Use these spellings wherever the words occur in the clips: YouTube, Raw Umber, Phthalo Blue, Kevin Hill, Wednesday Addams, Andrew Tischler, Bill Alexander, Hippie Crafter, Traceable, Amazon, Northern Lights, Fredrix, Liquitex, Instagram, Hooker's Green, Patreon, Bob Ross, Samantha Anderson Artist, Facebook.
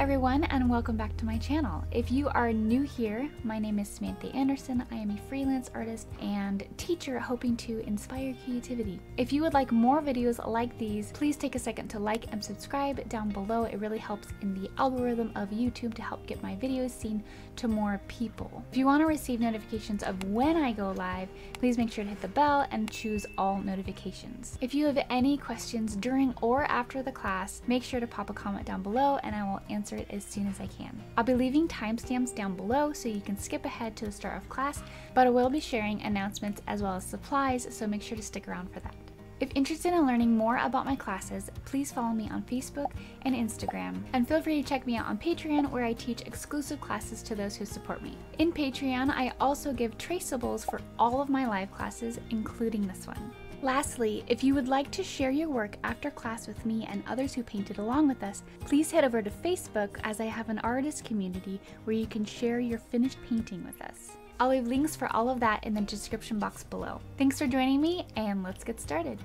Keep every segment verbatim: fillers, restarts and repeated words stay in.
everyone, and welcome back to my channel. If you are new here, my name is Samantha Anderson. I am a freelance artist and teacher hoping to inspire creativity. If you would like more videos like these, please take a second to like and subscribe down below. It really helps in the algorithm of YouTube to help get my videos seen to more people. If you want to receive notifications of when I go live, please make sure to hit the bell and choose all notifications. If you have any questions during or after the class, make sure to pop a comment down below and I will answer it as soon as I can. I'll be leaving timestamps down below so you can skip ahead to the start of class, but I will be sharing announcements as well as supplies, so make sure to stick around for that. If interested in learning more about my classes, please follow me on Facebook and Instagram, and feel free to check me out on Patreon, where I teach exclusive classes to those who support me. In Patreon, I also give traceables for all of my live classes, including this one. Lastly, if you would like to share your work after class with me and others who painted along with us, please head over to Facebook, as I have an artist community where you can share your finished painting with us. I'll leave links for all of that in the description box below. Thanks for joining me, and let's get started.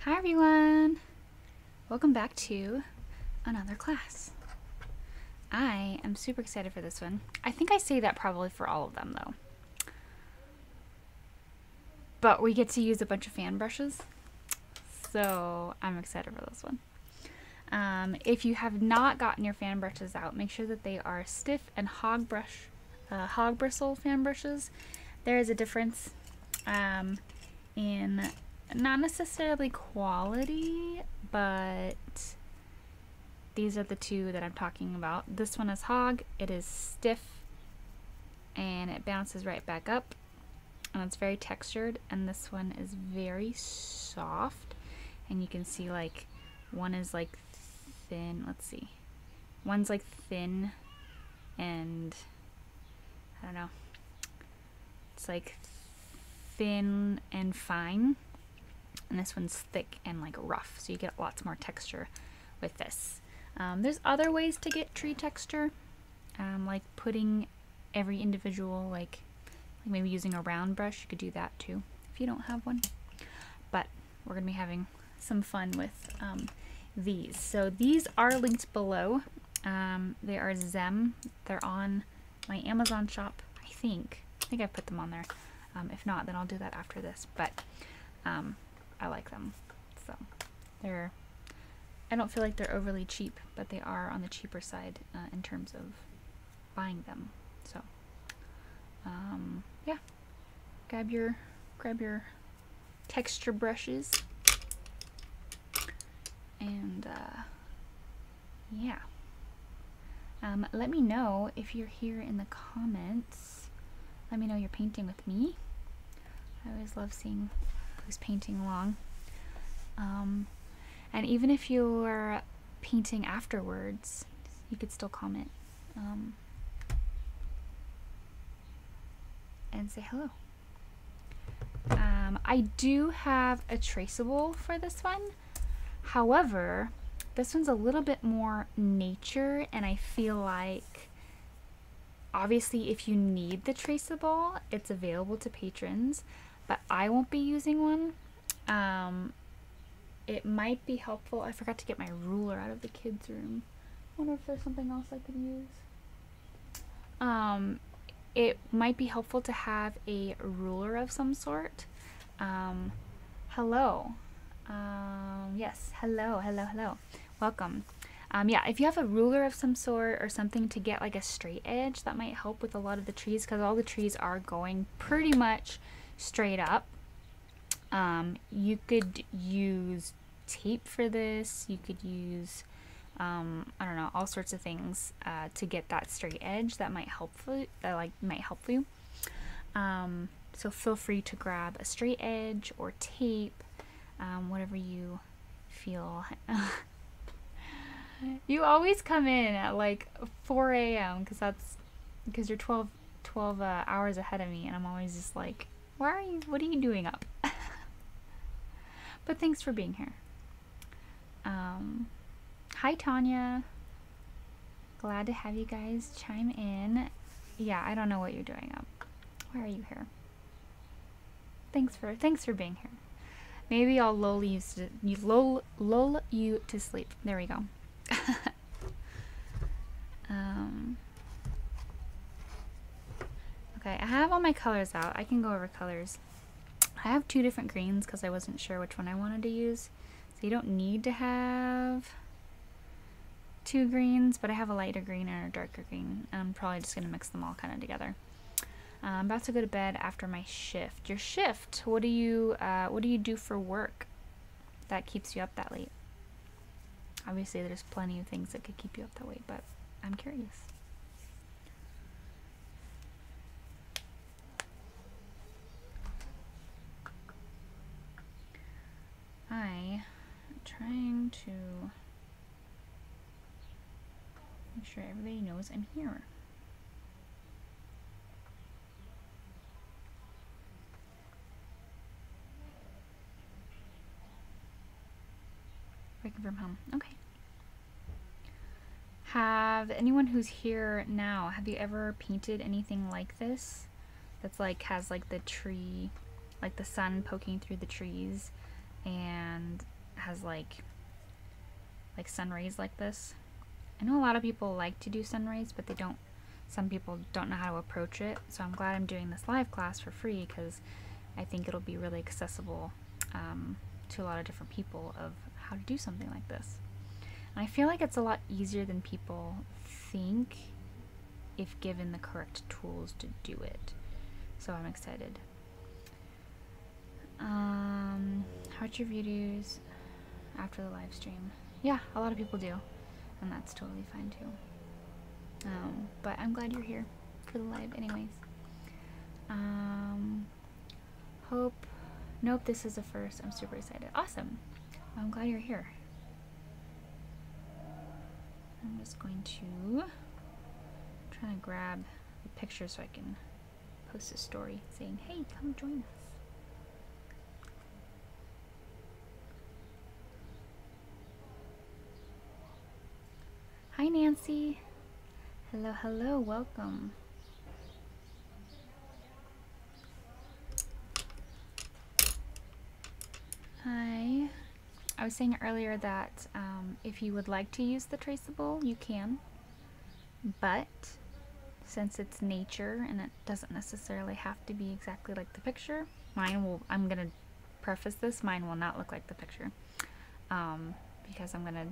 Hi everyone! Welcome back to another class. I am super excited for this one. I think I say that probably for all of them though. But we get to use a bunch of fan brushes, so I'm excited for this one. Um, if you have not gotten your fan brushes out, make sure that they are stiff and hog brush, uh, hog bristle fan brushes. There is a difference um, in not necessarily quality, but these are the two that I'm talking about. This one is hog, it is stiff, and it bounces right back up, and it's very textured, and this one is very soft, and you can see like one is like thin, let's see. One's like thin, and I don't know. It's like thin and fine, and this one's thick and like rough, so you get lots more texture with this. Um, there's other ways to get tree texture, um, like putting every individual, like, like maybe using a round brush. You could do that too if you don't have one. But we're going to be having some fun with um, these. So these are linked below. Um, they are Zem. They're on my Amazon shop, I think. I think I put them on there. Um, if not, then I'll do that after this. But um, I like them. So they're... I don't feel like they're overly cheap, but they are on the cheaper side uh, in terms of buying them. So, um, yeah, grab your grab your texture brushes, and uh, yeah. Um, let me know if you're here in the comments. Let me know you're painting with me. I always love seeing who's painting along. Um, And even if you're painting afterwards, you could still comment um, and say hello. Um, I do have a traceable for this one. However, this one's a little bit more nature, and I feel like, obviously, if you need the traceable, it's available to patrons, but I won't be using one. Um, It might be helpful. I forgot to get my ruler out of the kids' room. I wonder if there's something else I could use. Um, it might be helpful to have a ruler of some sort. Um, hello. Um, yes, hello, hello, hello. Welcome. Um, yeah, if you have a ruler of some sort or something to get like a straight edge, that might help with a lot of the trees, because all the trees are going pretty much straight up. Um, you could use tape for this, you could use, um, I don't know, all sorts of things, uh, to get that straight edge that might help, that like might help you. Um, so feel free to grab a straight edge or tape, um, whatever you feel. You always come in at like four A M because that's, because you're twelve, twelve, uh, hours ahead of me, and I'm always just like, why are you, what are you doing up? But thanks for being here. Um, hi Tanya. Glad to have you guys chime in. Yeah, I don't know what you're doing up. Why are you here? Thanks for thanks for being here. Maybe I'll lull you to, lull, lull you to sleep. There we go. um, okay, I have all my colors out. I can go over colors. I have two different greens because I wasn't sure which one I wanted to use. So you don't need to have two greens, but I have a lighter green and a darker green. And I'm probably just going to mix them all kind of together. Uh, I'm about to go to bed after my shift. Your shift? What do you uh, what do you do for work that keeps you up that late? Obviously, there's plenty of things that could keep you up that late, but I'm curious. I am trying to make sure everybody knows I'm here. Working from home. Okay. Have anyone who's here now, have you ever painted anything like this? That's like, has like the tree, like the sun poking through the trees and has like, like sun rays like this? I know a lot of people like to do sun rays, but they don't, some people don't know how to approach it. So I'm glad I'm doing this live class for free because I think it'll be really accessible um, to a lot of different people of how to do something like this. And I feel like it's a lot easier than people think if given the correct tools to do it. So I'm excited. Um, how are your videos after the live stream? Yeah, a lot of people do. And that's totally fine too. Um, but I'm glad you're here for the live anyways. Um, hope, nope, this is the first. I'm super excited. Awesome. I'm glad you're here. I'm just going to try to grab the picture so I can post a story saying, hey, come join us. Hi, Nancy. Hello, hello, welcome. Hi. I was saying earlier that um, if you would like to use the traceable, you can, but since it's nature and it doesn't necessarily have to be exactly like the picture, mine will, I'm gonna preface this, mine will not look like the picture um, because I'm gonna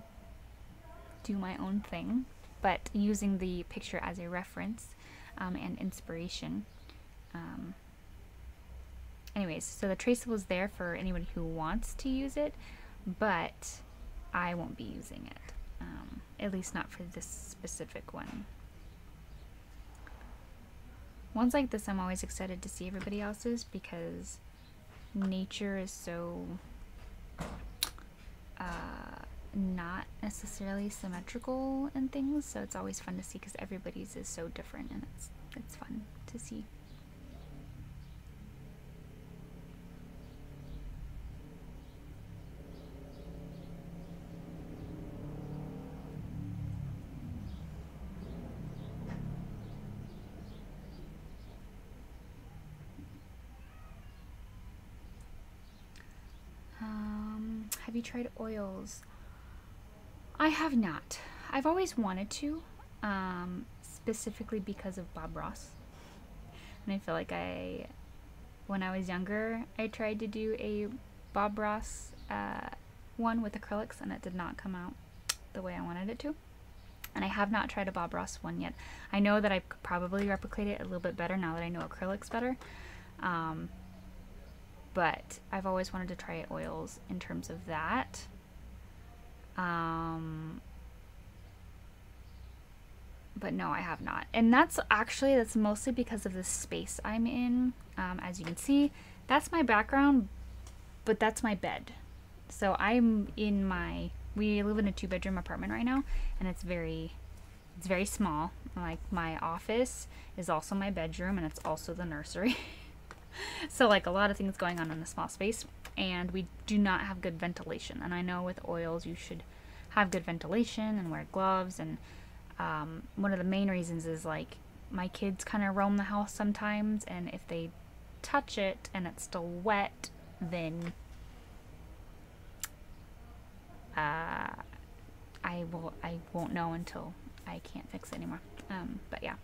do my own thing, but using the picture as a reference um, and inspiration. Um, anyways, so the traceable is there for anybody who wants to use it, but I won't be using it, um, at least not for this specific one. Ones like this I'm always excited to see everybody else's because nature is so uh, not necessarily symmetrical and things, so it's always fun to see because everybody's is so different and it's, it's fun to see. Have you tried oils? I have not. I've always wanted to, um, specifically because of Bob Ross. And I feel like I, when I was younger, I tried to do a Bob Ross uh, one with acrylics and it did not come out the way I wanted it to. And I have not tried a Bob Ross one yet. I know that I could probably replicate it a little bit better now that I know acrylics better. Um, But I've always wanted to try oils in terms of that. Um, but no, I have not. And that's actually, that's mostly because of the space I'm in. Um, as you can see, that's my background, but that's my bed. So I'm in my, we live in a two bedroom apartment right now, and it's very, it's very small. Like my office is also my bedroom and it's also the nursery. So like a lot of things going on in a small space, and we do not have good ventilation. And I know with oils you should have good ventilation and wear gloves, and um, one of the main reasons is like my kids kind of roam the house sometimes, and if they touch it and it's still wet, then uh, I will I won't know until I can't fix it anymore. Um, but yeah.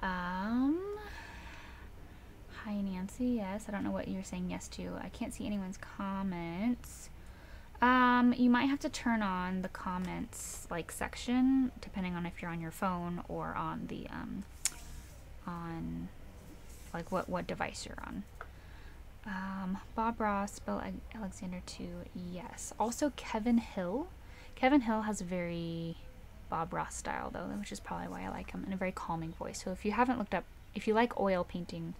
Um, hi Nancy, yes, I don't know what you're saying yes to. I can't see anyone's comments. Um, you might have to turn on the comments like section, depending on if you're on your phone or on the um, on like what what device you're on. Um, Bob Ross, Bill Alexander too. Yes. Also Kevin Hill. Kevin Hill has a very Bob Ross style though, which is probably why I like him, and a very calming voice. So if you haven't looked up, if you like oil painting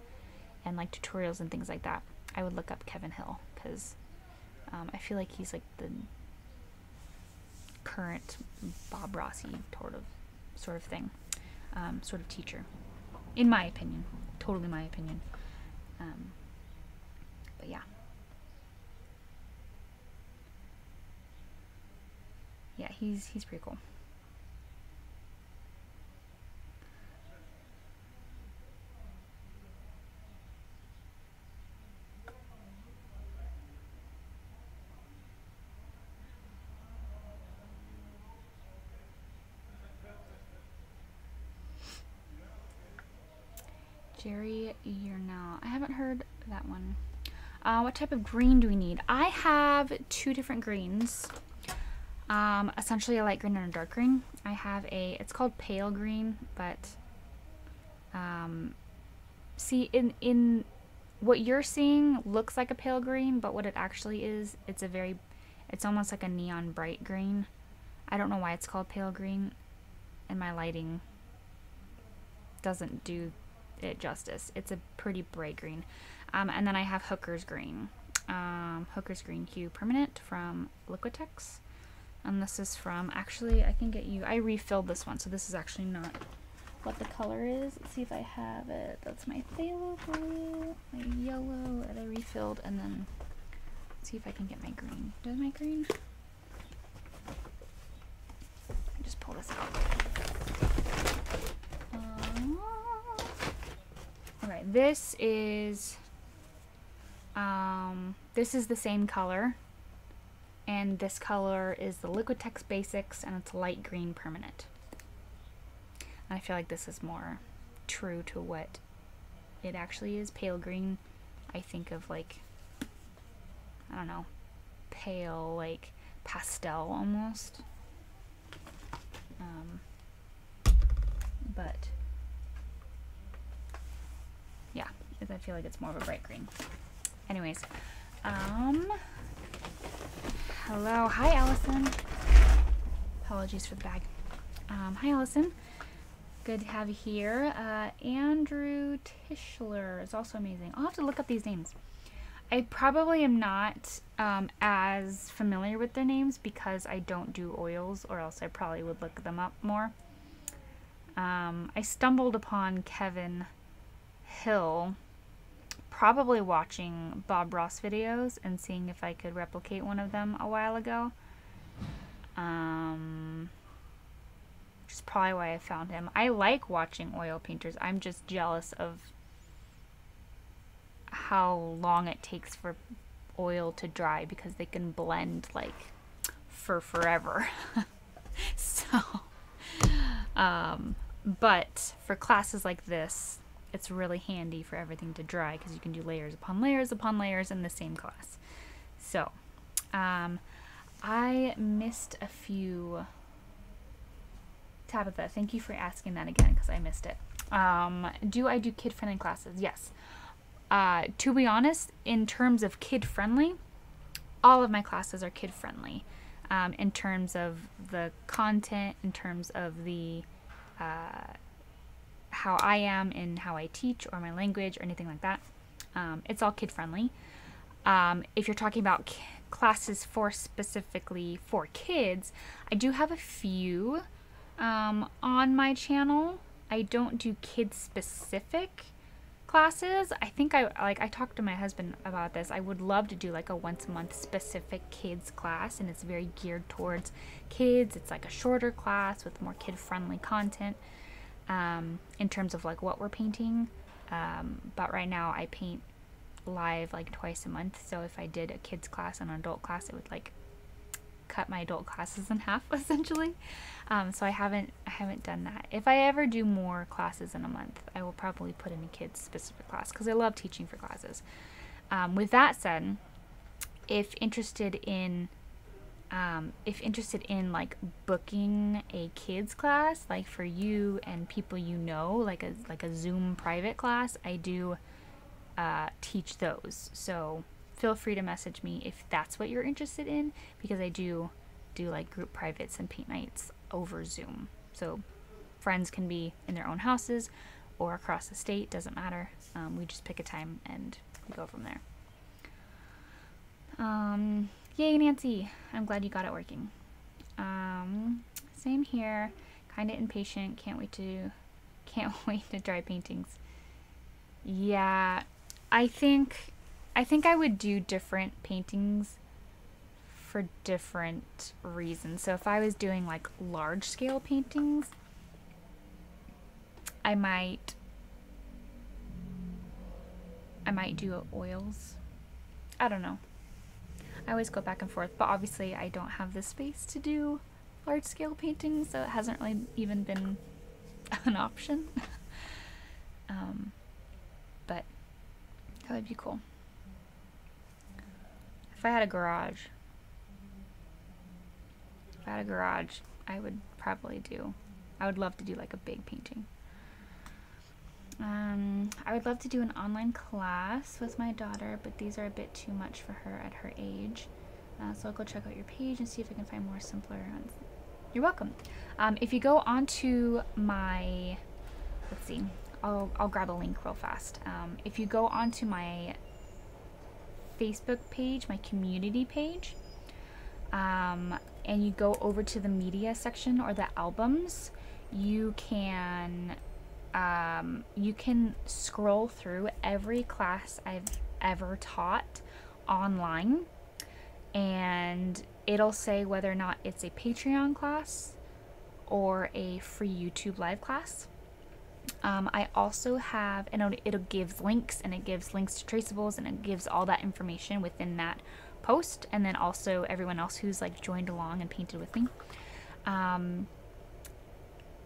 and like tutorials and things like that, I would look up Kevin Hill because. Um, I feel like he's like the current Bob Rossi sort of, sort of thing, um, sort of teacher, in my opinion, totally my opinion. Um, but yeah, yeah, he's he's pretty cool. Jerry, you're now. I haven't heard that one. Uh, what type of green do we need? I have two different greens. Um, essentially a light green and a dark green. I have a, it's called pale green, but um, see in, in what you're seeing looks like a pale green, but what it actually is, it's a very, it's almost like a neon bright green. I don't know why it's called pale green, and my lighting doesn't do it justice. It's a pretty bright green. Um, and then I have Hooker's Green. Um, Hooker's Green Hue Permanent from Liquitex. And this is from, actually I can get you, I refilled this one, so this is actually not what the color is. Let's see if I have it. That's my phthalo blue, my yellow that I refilled, and then let's see if I can get my green. Does my green? I just pull this out. Um, Okay, this is, um, this is the same color, and this color is the Liquitex Basics, and it's light green permanent. And I feel like this is more true to what it actually is. Pale green, I think of like, I don't know, pale, like pastel almost. Um, but... yeah, I feel like it's more of a bright green. Anyways, um, hello, hi Allison. Apologies for the bag. Um, hi Allison, good to have you here. Uh, Andrew Tischler is also amazing. I'll have to look up these names. I probably am not um, as familiar with their names because I don't do oils, or else I probably would look them up more. Um, I stumbled upon Kevin Hill probably watching Bob Ross videos and seeing if I could replicate one of them a while ago, um, which is probably why I found him. I like watching oil painters. I'm just jealous of how long it takes for oil to dry because they can blend like for forever. So um, but for classes like this, it's really handy for everything to dry because you can do layers upon layers upon layers in the same class. So, um, I missed a few. Tabitha, thank you for asking that again because I missed it. Um, do I do kid-friendly classes? Yes. Uh, to be honest, in terms of kid-friendly, all of my classes are kid-friendly. Um, in terms of the content, in terms of the... Uh, how I am in how I teach or my language or anything like that. Um, it's all kid friendly. Um, if you're talking about k classes for specifically for kids, I do have a few um, on my channel. I don't do kid specific classes. I think I, like I talked to my husband about this. I would love to do like a once a month specific kids class, and it's very geared towards kids. It's like a shorter class with more kid friendly content. Um, in terms of like what we're painting, um, but right now I paint live like twice a month, so if I did a kids class and an adult class, it would like cut my adult classes in half essentially. Um, so I haven't I haven't done that. If I ever do more classes in a month, I will probably put in a kids specific class because I love teaching for classes. Um, with that said, if interested in um, if interested in like booking a kids class, like for you and people you know, like a like a Zoom private class, I do uh, teach those. So feel free to message me if that's what you're interested in, because I do do like group privates and paint nights over Zoom. So friends can be in their own houses or across the state, doesn't matter. Um, we just pick a time and we go from there. Um, yay, Nancy. I'm glad you got it working. Um, same here. Kind of impatient. Can't wait to, can't wait to dry paintings. Yeah, I think... I think I would do different paintings for different reasons. So if I was doing like large scale paintings, I might I might do oils. I don't know. I always go back and forth, but obviously I don't have the space to do large scale paintings, so it hasn't really even been an option. um, but that would be cool. If I had a garage, if I had a garage, I would probably do, I would love to do like a big painting. Um, I would love to do an online class with my daughter, but these are a bit too much for her at her age. Uh, so I'll go check out your page and see if I can find more simpler ones. You're welcome. Um, if you go onto my, let's see, I'll, I'll grab a link real fast. Um, if you go onto my Facebook page, my community page, um, and you go over to the media section or the albums, you can um, you can scroll through every class I've ever taught online, and it'll say whether or not it's a Patreon class or a free YouTube live class. Um, I also have, and it'll give links, and it gives links to traceables, and it gives all that information within that post, and then also everyone else who's like joined along and painted with me. Um,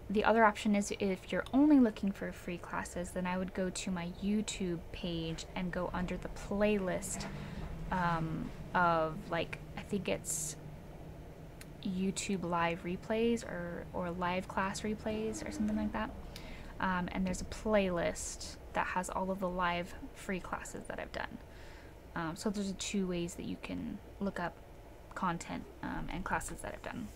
the other option is if you're only looking for free classes, then I would go to my YouTube page and go under the playlist um, of like, I think it's YouTube live replays or, or live class replays or something like that. Um, and there's a playlist that has all of the live free classes that I've done. Um, so those are two ways that you can look up content um, and classes that I've done.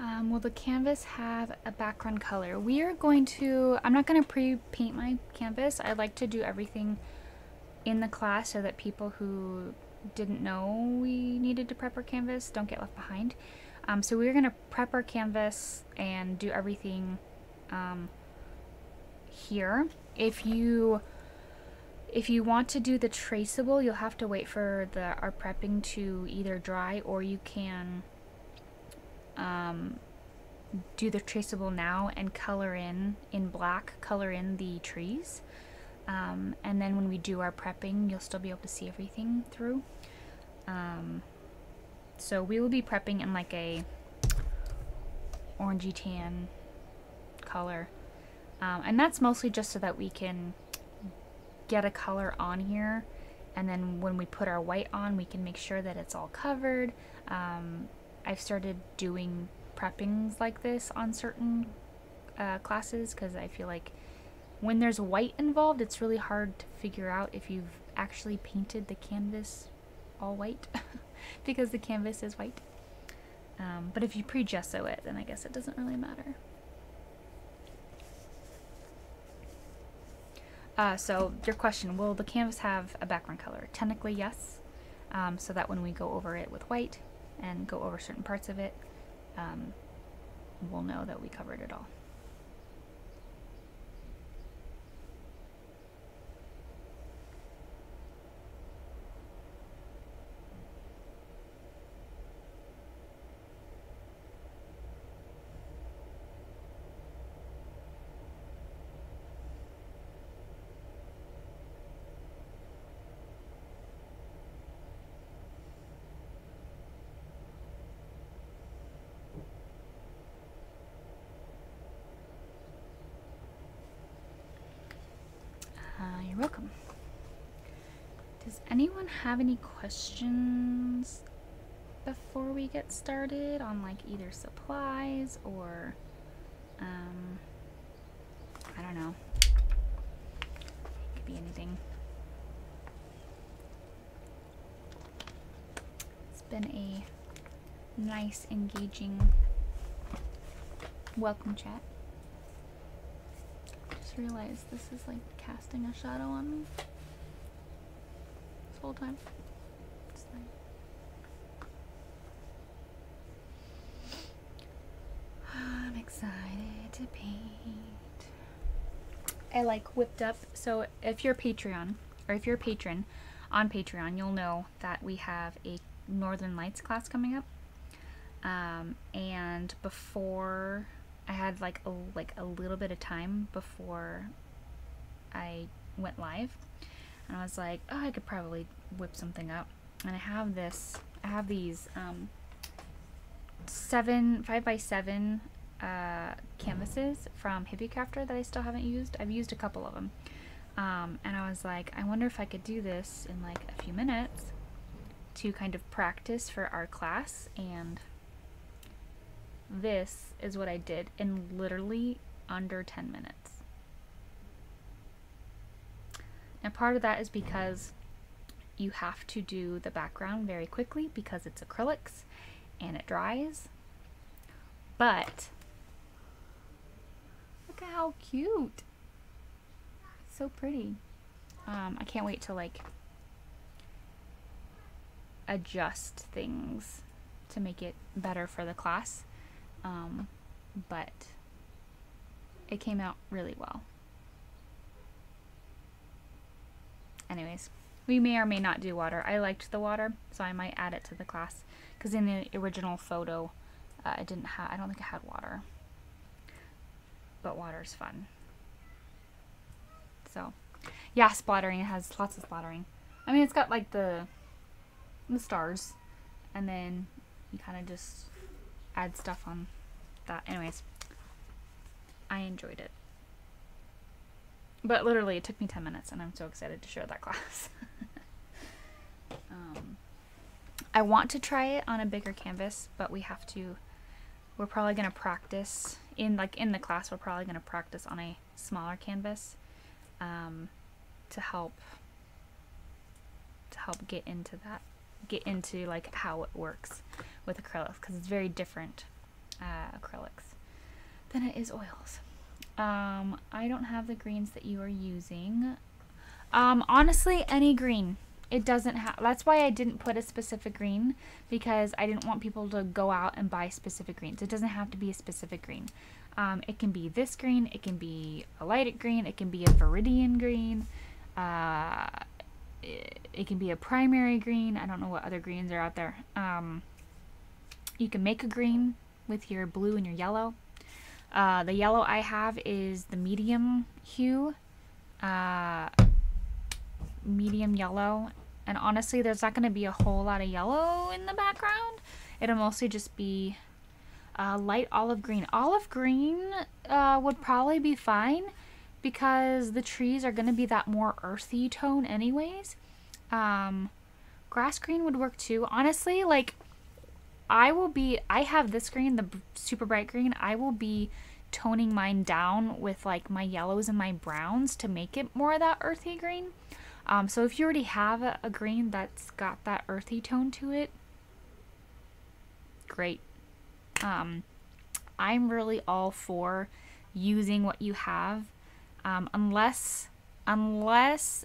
Um, will the canvas have a background color? We are going to, I'm not going to pre-paint my canvas. I like to do everything in the class so that people who didn't know we needed to prep our canvas don't get left behind. Um, so we're going to prep our canvas and do everything um, here. If you If you want to do the traceable, you'll have to wait for the our prepping to either dry, or you can um, do the traceable now and color in, in black, color in the trees. Um, and then when we do our prepping, you'll still be able to see everything through. Um, so we will be prepping in like a orangey tan color. Um, and that's mostly just so that we can get a color on here, and then when we put our white on, we can make sure that it's all covered. um, I've started doing preppings like this on certain uh, classes because I feel like when there's white involved, it's really hard to figure out if you've actually painted the canvas all white because the canvas is white. Um, but if you pre-gesso it, then I guess it doesn't really matter. Uh, so your question, will the canvas have a background color? Technically, yes. Um, so that when we go over it with white and go over certain parts of it, um, we'll know that we covered it all. Welcome. Does anyone have any questions before we get started on like either supplies or um, I don't know, it could be anything. It's been a nice, engaging welcome chat. Realize this is like casting a shadow on me this whole time. It's like, I'm excited to paint. I like whipped up. So if you're Patreon or if you're a patron on Patreon, you'll know that we have a Northern Lights class coming up. Um, and before I had like a, like a little bit of time before I went live, and I was like, oh, I could probably whip something up. And I have this, I have these um, seven, five by seven uh, canvases from Hippie Crafter that I still haven't used. I've used a couple of them. Um, and I was like, I wonder if I could do this in like a few minutes to kind of practice for our class. And this is what I did in literally under ten minutes. Now part of that is because you have to do the background very quickly because it's acrylics and it dries. But look at how cute. It's so pretty. Um, I can't wait to like adjust things to make it better for the class. Um, but it came out really well. Anyways, we may or may not do water. I liked the water, so I might add it to the class, because in the original photo, uh, I didn't have, I don't think I had water, but water's fun. So yeah, splattering, it has lots of splattering. I mean, it's got like the, the stars, and then you kind of just add stuff on that. Anyways, I enjoyed it. But literally, it took me ten minutes, and I'm so excited to share that class. um, I want to try it on a bigger canvas, but we have to, we're probably going to practice, in like in the class, we're probably going to practice on a smaller canvas um, to help, to help get into that, get into like how it works with acrylics, because it's very different uh, acrylics than it is oils. Um, I don't have the greens that you are using. Um, honestly, any green. It doesn't have, that's why I didn't put a specific green, because I didn't want people to go out and buy specific greens. It doesn't have to be a specific green. Um, it can be this green, it can be a light green, it can be a viridian green, uh, it can be a primary green. I don't know what other greens are out there. Um, you can make a green with your blue and your yellow. Uh, the yellow I have is the medium hue, uh, medium yellow. And honestly, there's not going to be a whole lot of yellow in the background. It'll mostly just be uh, light olive green. Olive green uh, would probably be fine, because the trees are going to be that more earthy tone anyways. Um, grass green would work too. Honestly, like, I will be, I have this green, the super bright green. I will be toning mine down with like my yellows and my browns to make it more of that earthy green. Um, so if you already have a, a green that's got that earthy tone to it, great. Um, I'm really all for using what you have. Um, unless unless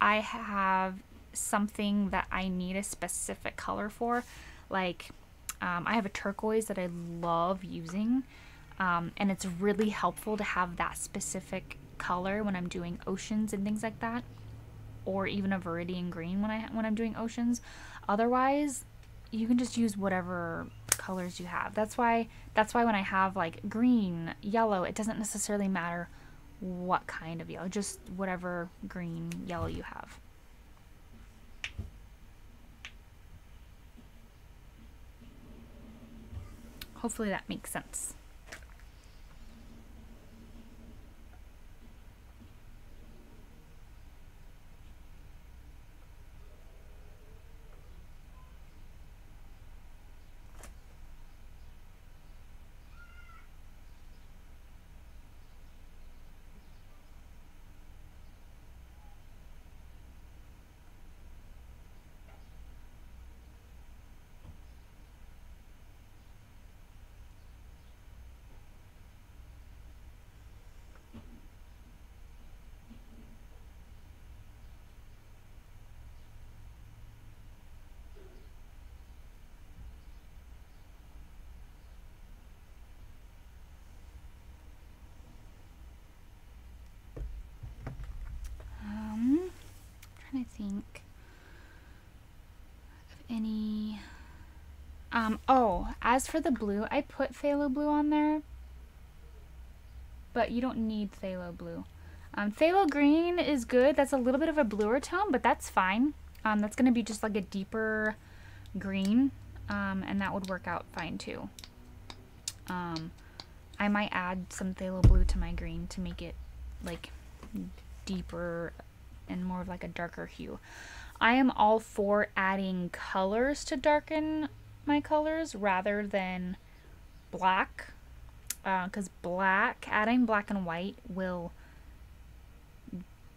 I have something that I need a specific color for. Like um, I have a turquoise that I love using, um, and it's really helpful to have that specific color when I'm doing oceans and things like that, or even a viridian green when I when I'm doing oceans. Otherwise, you can just use whatever colors you have. That's why that's why when I have like green, yellow, it doesn't necessarily matter what kind of yellow, just whatever green, yellow you have. Hopefully that makes sense. I think of any um oh as for the blue, I put phthalo blue on there, but you don't need phthalo blue. Um phthalo green is good. That's a little bit of a bluer tone, but that's fine. Um that's gonna be just like a deeper green, um and that would work out fine too. um I might add some phthalo blue to my green to make it like deeper and more of like a darker hue. I am all for adding colors to darken my colors rather than black, because uh, black, adding black and white will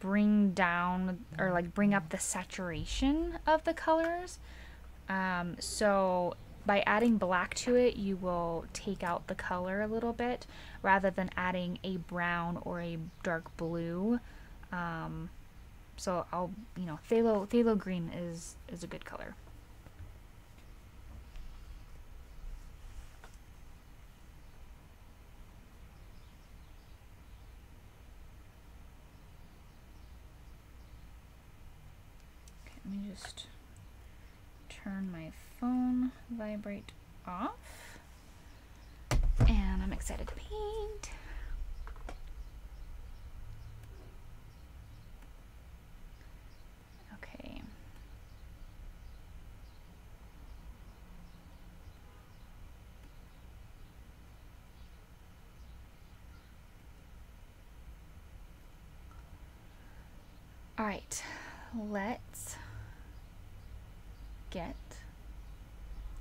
bring down or like bring up the saturation of the colors. Um, so by adding black to it, you will take out the color a little bit rather than adding a brown or a dark blue. Um, So I'll, you know, phthalo, phthalo green is, is a good color. Okay, let me just turn my phone vibrate off. And I'm excited to paint. All right, let's get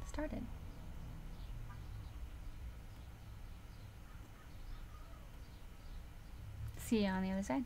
started. See you on the other side.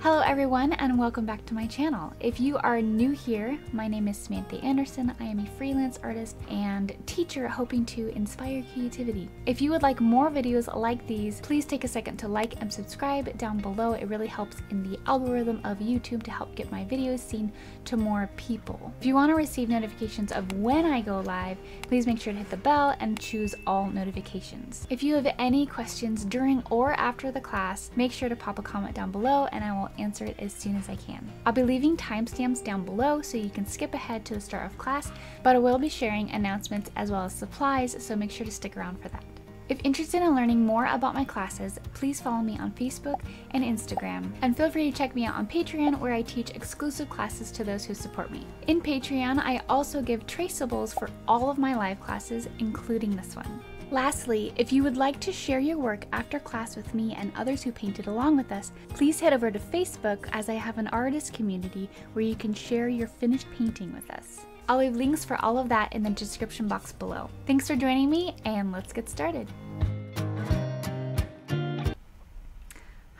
Hello everyone, and welcome back to my channel. If you are new here, my name is Samantha Anderson. I am a freelance artist and teacher hoping to inspire creativity. If you would like more videos like these, please take a second to like and subscribe down below. It really helps in the algorithm of YouTube to help get my videos seen to more people. If you want to receive notifications of when I go live, please make sure to hit the bell and choose all notifications. If you have any questions during or after the class, make sure to pop a comment down below and I will answer it as soon as I can. I'll be leaving timestamps down below so you can skip ahead to the start of class, but I will be sharing announcements as well as supplies, so make sure to stick around for that. If interested in learning more about my classes, please follow me on Facebook and Instagram, and feel free to check me out on Patreon, where I teach exclusive classes to those who support me. In Patreon, I also give traceables for all of my live classes, including this one. Lastly, if you would like to share your work after class with me and others who painted along with us, please head over to Facebook, as I have an artist community where you can share your finished painting with us. I'll leave links for all of that in the description box below. Thanks for joining me, and let's get started.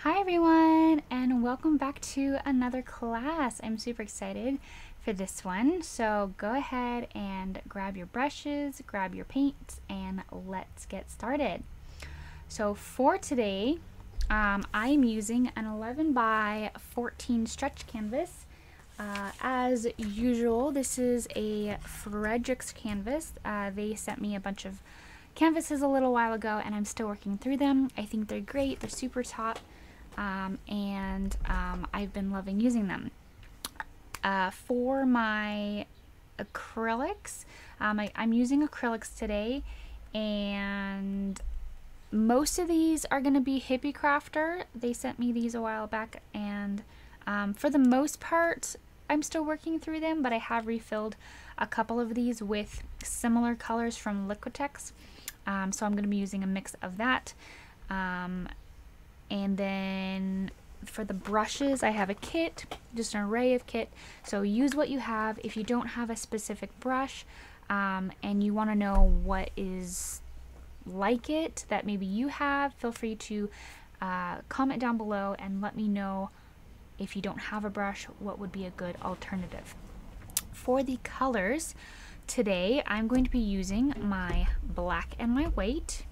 Hi everyone, and welcome back to another class. I'm super excited for this one, so go ahead and grab your brushes, grab your paints, and let's get started. So for today, Um, I am using an eleven by fourteen stretch canvas. Uh, as usual, this is a Fredrix canvas. Uh, they sent me a bunch of canvases a little while ago, and I'm still working through them. I think they're great. They're super taut, um, and um, I've been loving using them. Uh, for my acrylics, um, I, I'm using acrylics today, and most of these are going to be Hippie Crafter. They sent me these a while back, and um, for the most part, I'm still working through them, but I have refilled a couple of these with similar colors from Liquitex, um, so I'm going to be using a mix of that. Um, and then for the brushes, I have a kit, just an array of kit, so use what you have. If you don't have a specific brush, um, and you want to know what is like it that maybe you have, feel free to uh, comment down below and let me know. If you don't have a brush, what would be a good alternative? For the colors, today I'm going to be using my black and my white,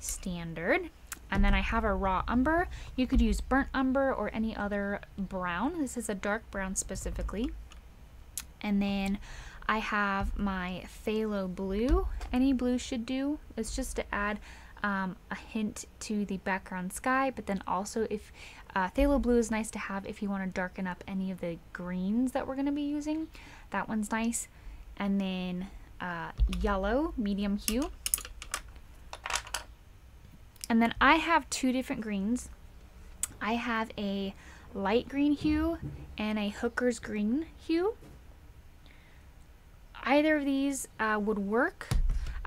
standard, and then I have a raw umber. You could use burnt umber or any other brown. This is a dark brown specifically. And then I have my phthalo blue. Any blue should do. It's just to add Um, a hint to the background sky, but then also if uh, phthalo blue is nice to have if you want to darken up any of the greens that we're going to be using. That one's nice. And then uh, yellow, medium hue. And then I have two different greens. I have a light green hue and a hooker's green hue. Either of these uh, would work,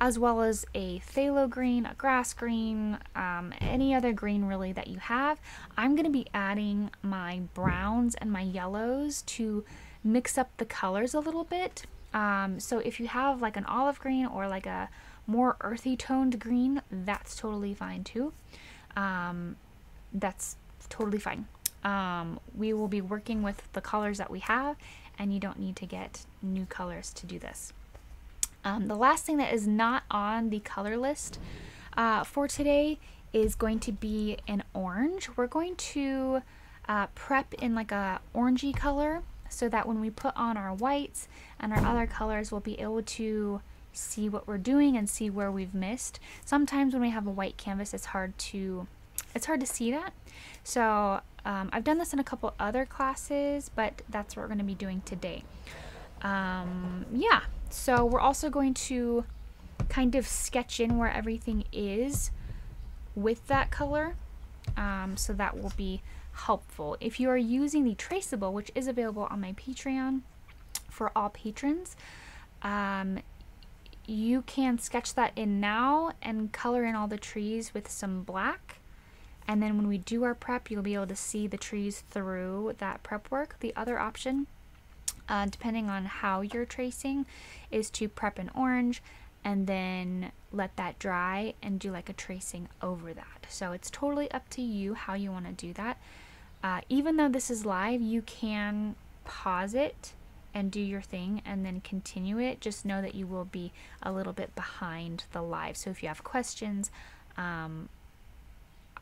as well as a phthalo green, a grass green, um, any other green really that you have. I'm gonna be adding my browns and my yellows to mix up the colors a little bit. Um, so if you have like an olive green or like a more earthy toned green, that's totally fine too. Um, that's totally fine. Um, we will be working with the colors that we have, and you don't need to get new colors to do this. Um, the last thing that is not on the color list uh, for today is going to be an orange. We're going to uh, prep in like a orangey color so that when we put on our whites and our other colors, we'll be able to see what we're doing and see where we've missed. Sometimes when we have a white canvas, it's hard to it's hard to see that. So um, I've done this in a couple other classes, but that's what we're going to be doing today. Um, yeah. So we're also going to kind of sketch in where everything is with that color, um, so that will be helpful. If you are using the traceable, which is available on my Patreon for all patrons, um, you can sketch that in now and color in all the trees with some black. And then when we do our prep, you'll be able to see the trees through that prep work. The other option, Uh, depending on how you're tracing, is to prep an orange and then let that dry and do like a tracing over that. So it's totally up to you how you want to do that. Uh, even though this is live, you can pause it and do your thing and then continue it. Just know that you will be a little bit behind the live. So if you have questions, um,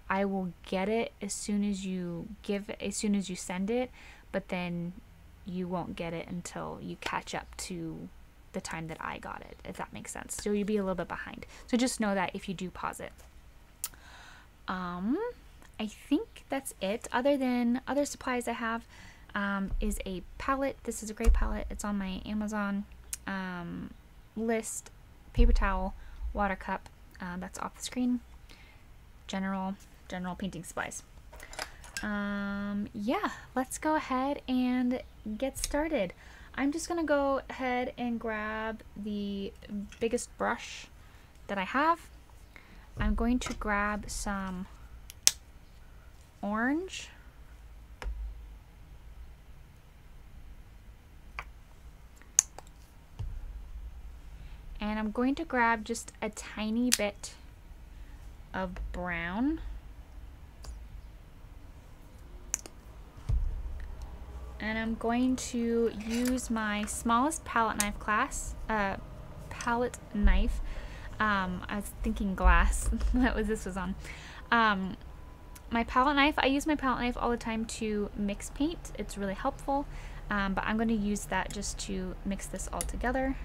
I will get it as soon as you give, as soon as you send it, but then you won't get it until you catch up to the time that I got it, if that makes sense. So you'll be a little bit behind. So just know that if you do pause it. Um, I think that's it. Other than other supplies I have um, is a palette. This is a gray palette. It's on my Amazon um, list. Paper towel, water cup. Uh, that's off the screen. General, general painting supplies. Um, yeah, let's go ahead and get started. I'm just gonna go ahead and grab the biggest brush that I have. I'm going to grab some orange. And I'm going to grab just a tiny bit of brown. And I'm going to use my smallest palette knife class, uh, palette knife. Um, I was thinking glass. that was this was on. Um, my palette knife. I use my palette knife all the time to mix paint. It's really helpful, um, but I'm going to use that just to mix this all together.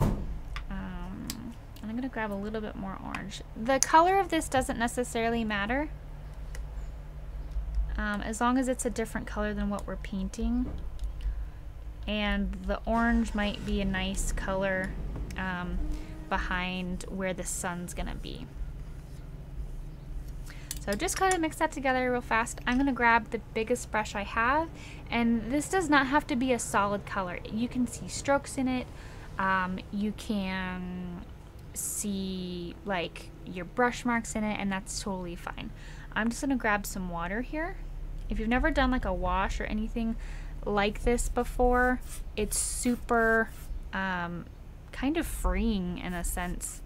Um, and I'm going to grab a little bit more orange. The color of this doesn't necessarily matter, um, as long as it's a different color than what we're painting. And the orange might be a nice color um, behind where the sun's gonna be. So just kind of mix that together real fast. I'm gonna grab the biggest brush I have, and this does not have to be a solid color. You can see strokes in it. Um, you can see like your brush marks in it, and that's totally fine. I'm just gonna grab some water here. If you've never done like a wash or anything like this before, it's super um, kind of freeing in a sense,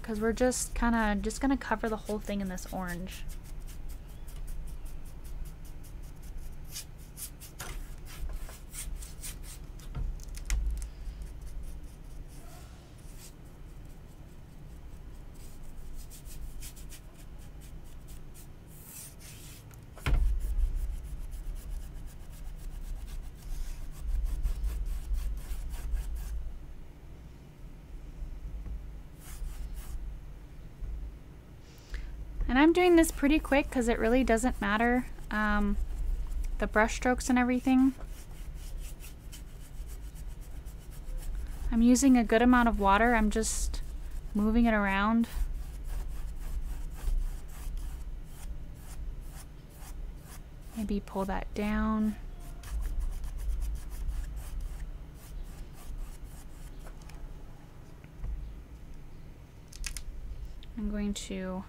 because we're just kind of just gonna cover the whole thing in this orange. And I'm doing this pretty quick because it really doesn't matter, um, the brush strokes and everything. I'm using a good amount of water. I'm just moving it around. Maybe pull that down. I'm going to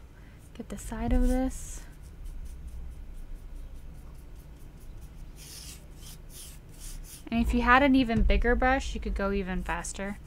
at the side of this. And if you had an even bigger brush, you could go even faster.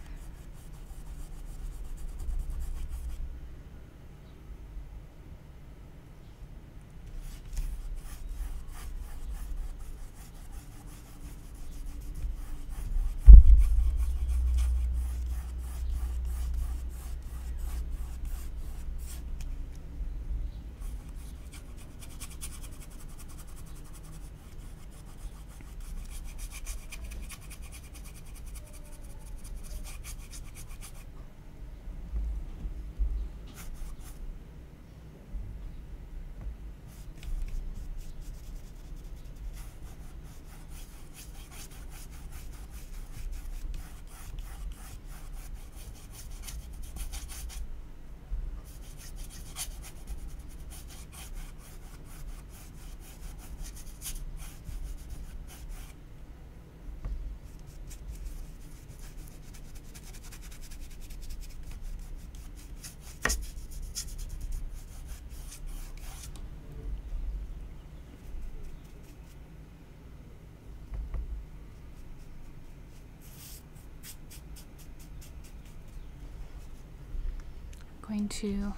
Going to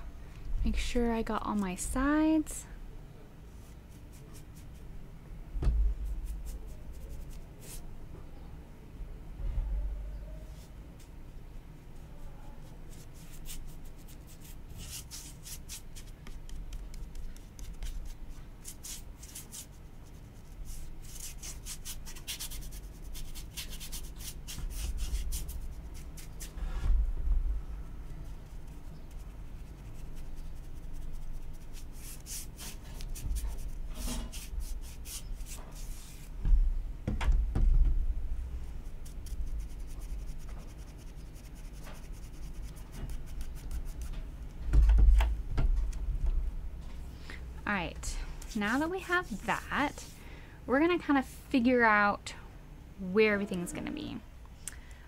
make sure I got all my sides. Alright, now that we have that, we're going to kind of figure out where everything's going to be.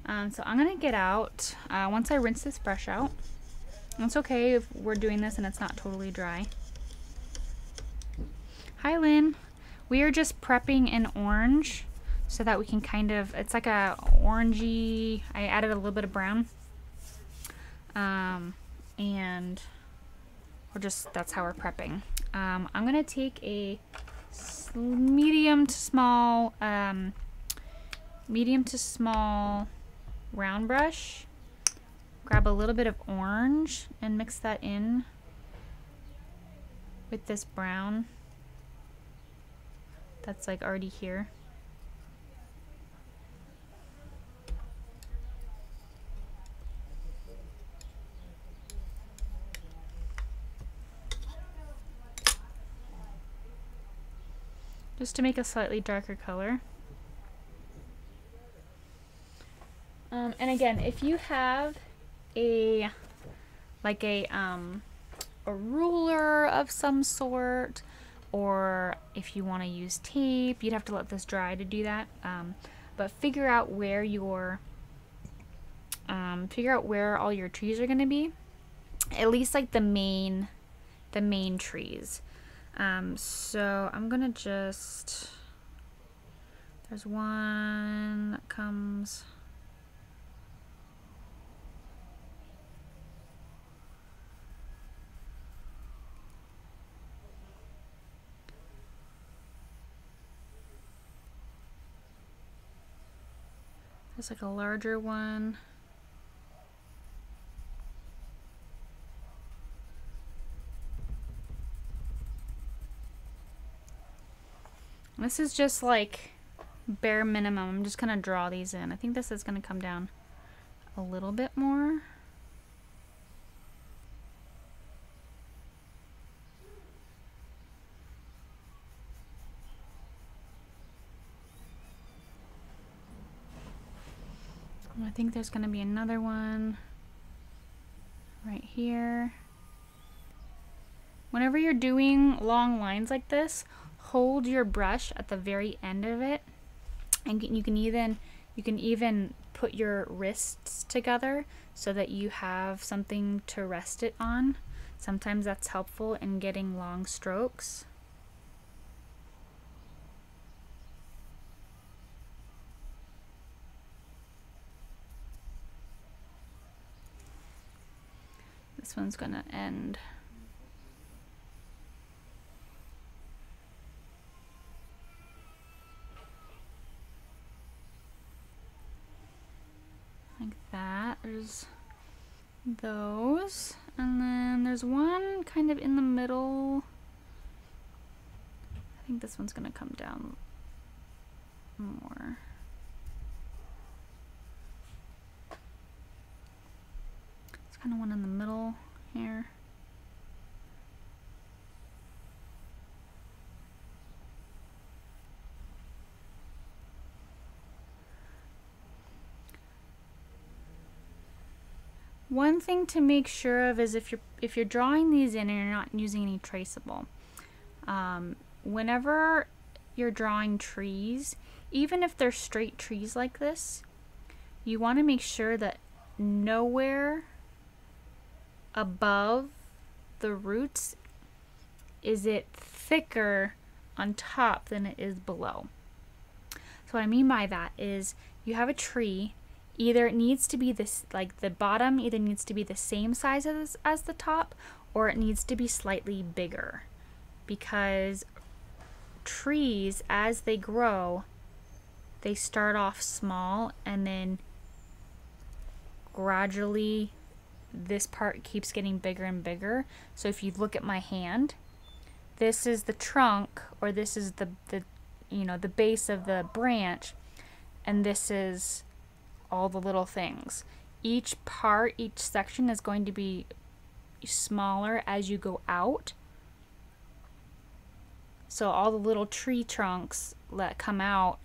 Um, so I'm going to get out, uh, once I rinse this brush out, and it's okay if we're doing this and it's not totally dry. Hi Lynn, we are just prepping in orange so that we can kind of, it's like a orangey, I added a little bit of brown, um, and we're just, that's how we're prepping. Um, I'm gonna take a medium to small, um, medium to small round brush, grab a little bit of orange and mix that in with this brown that's like already here. Just to make a slightly darker color. Um, and again, if you have a like a um, a ruler of some sort, or if you want to use tape, you'd have to let this dry to do that. Um, but figure out where your um, figure out where all your trees are going to be. At least like the main the main trees. Um, so I'm gonna just, there's one that comes, there's like a larger one. This is just like bare minimum. I'm just gonna draw these in. I think this is gonna come down a little bit more. And I think there's gonna be another one right here. Whenever you're doing long lines like this, hold your brush at the very end of it, and you can even you can even put your wrists together so that you have something to rest it on. Sometimes that's helpful in getting long strokes. This one's gonna end. There's those, and then there's one kind of in the middle. I think this one's gonna come down more. It's kind of one in the middle here. One thing to make sure of is if you're if you're drawing these in and you're not using any traceable, um, whenever you're drawing trees, even if they're straight trees like this, you want to make sure that nowhere above the roots is it thicker on top than it is below. So what I mean by that is you have a tree. Either it needs to be this, like the bottom either needs to be the same size as, as the top, or it needs to be slightly bigger, because trees, as they grow, they start off small and then gradually this part keeps getting bigger and bigger. So if you look at my hand, this is the trunk, or this is the, the you know, the base of the branch, and this is all the little things. Each part, each section is going to be smaller as you go out. So all the little tree trunks that come out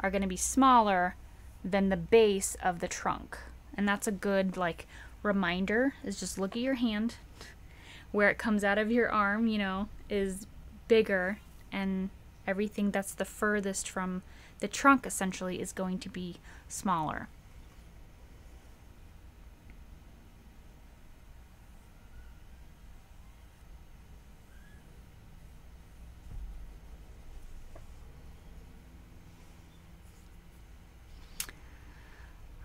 are going to be smaller than the base of the trunk. And that's a good like reminder, is just look at your hand. Where it comes out of your arm, you know, is bigger, and everything that's the furthest from the trunk essentially is going to be smaller.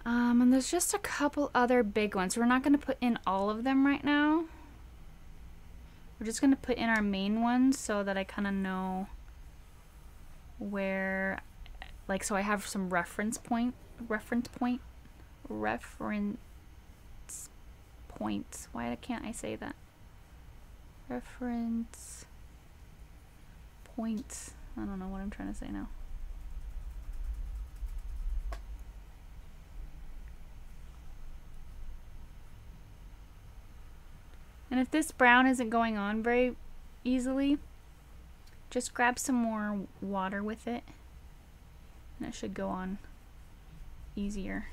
Um, and there's just a couple other big ones. We're not going to put in all of them right now. We're just going to put in our main ones so that I kind of know where, like, so I have some reference point, reference point reference points. Why can't I say that? Reference points. I don't know what I'm trying to say now. And if this brown isn't going on very easily, just grab some more water with it and it should go on easier.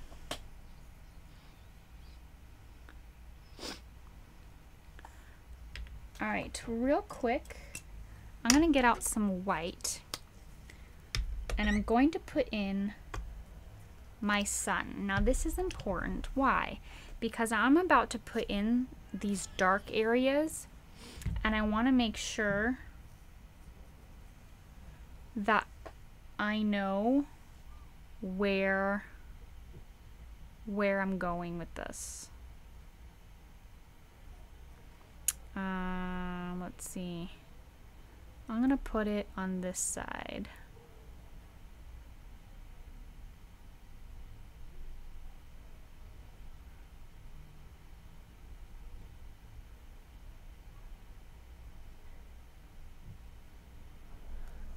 All right, real quick, I'm gonna get out some white and I'm going to put in my sun. Now this is important, why? Because I'm about to put in these dark areas and I wanna make sure that I know where, where I'm going with this. Um, let's see. I'm gonna put it on this side.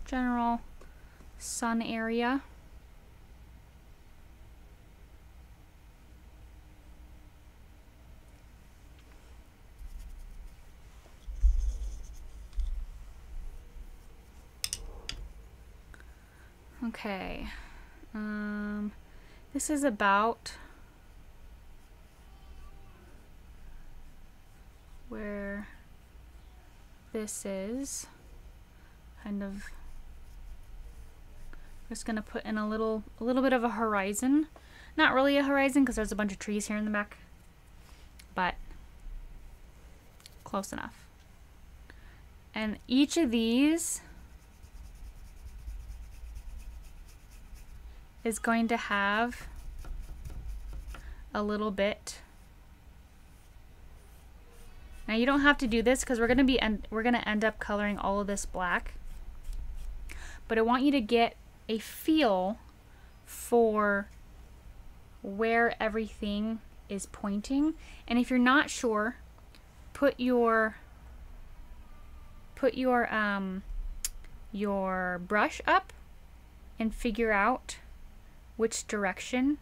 General sun area. Okay, um, this is about where this is, kind of, I'm just gonna put in a little, a little bit of a horizon, not really a horizon because there's a bunch of trees here in the back, but close enough. And each of these is going to have a little bit. Now you don't have to do this because we're gonna be end we're gonna end up coloring all of this black. But I want you to get a feel for where everything is pointing. And if you're not sure, put your put your um your brush up and figure out which direction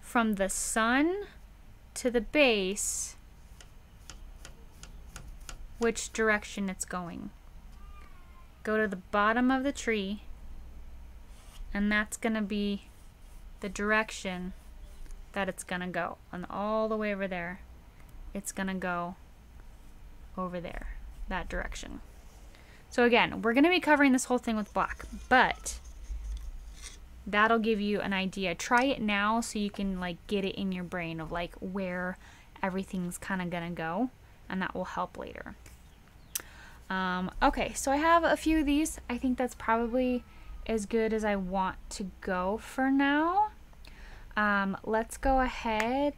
from the sun to the base, which direction it's going. Go to the bottom of the tree and that's gonna be the direction that it's gonna go. And all the way over there, it's gonna go over there, that direction. So again, we're gonna be covering this whole thing with black, but that'll give you an idea. Try it now so you can like get it in your brain of like where everything's kind of gonna go, and that will help later. Um, okay, so I have a few of these. I think that's probably as good as I want to go for now. Um, let's go ahead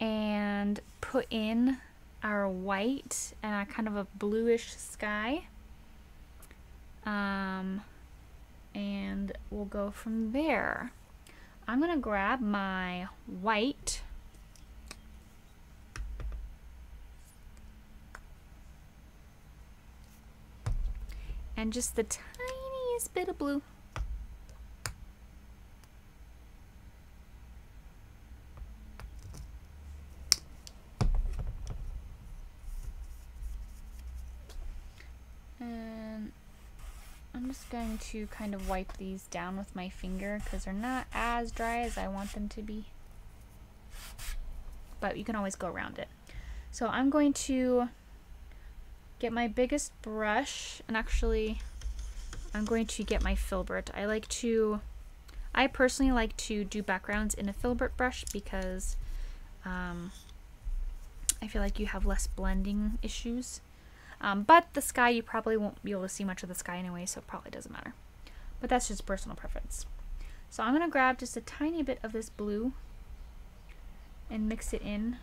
and put in our white and our kind of a bluish sky. Um, and we'll go from there. I'm gonna grab my white and just the tiniest bit of blue. And I'm just going to kind of wipe these down with my finger because they're not as dry as I want them to be. But you can always go around it. So I'm going to get my biggest brush, and actually I'm going to get my filbert. I like to, I personally like to do backgrounds in a filbert brush because um, I feel like you have less blending issues. Um, but the sky, you probably won't be able to see much of the sky anyway, so it probably doesn't matter. But that's just personal preference. So I'm gonna grab just a tiny bit of this blue and mix it in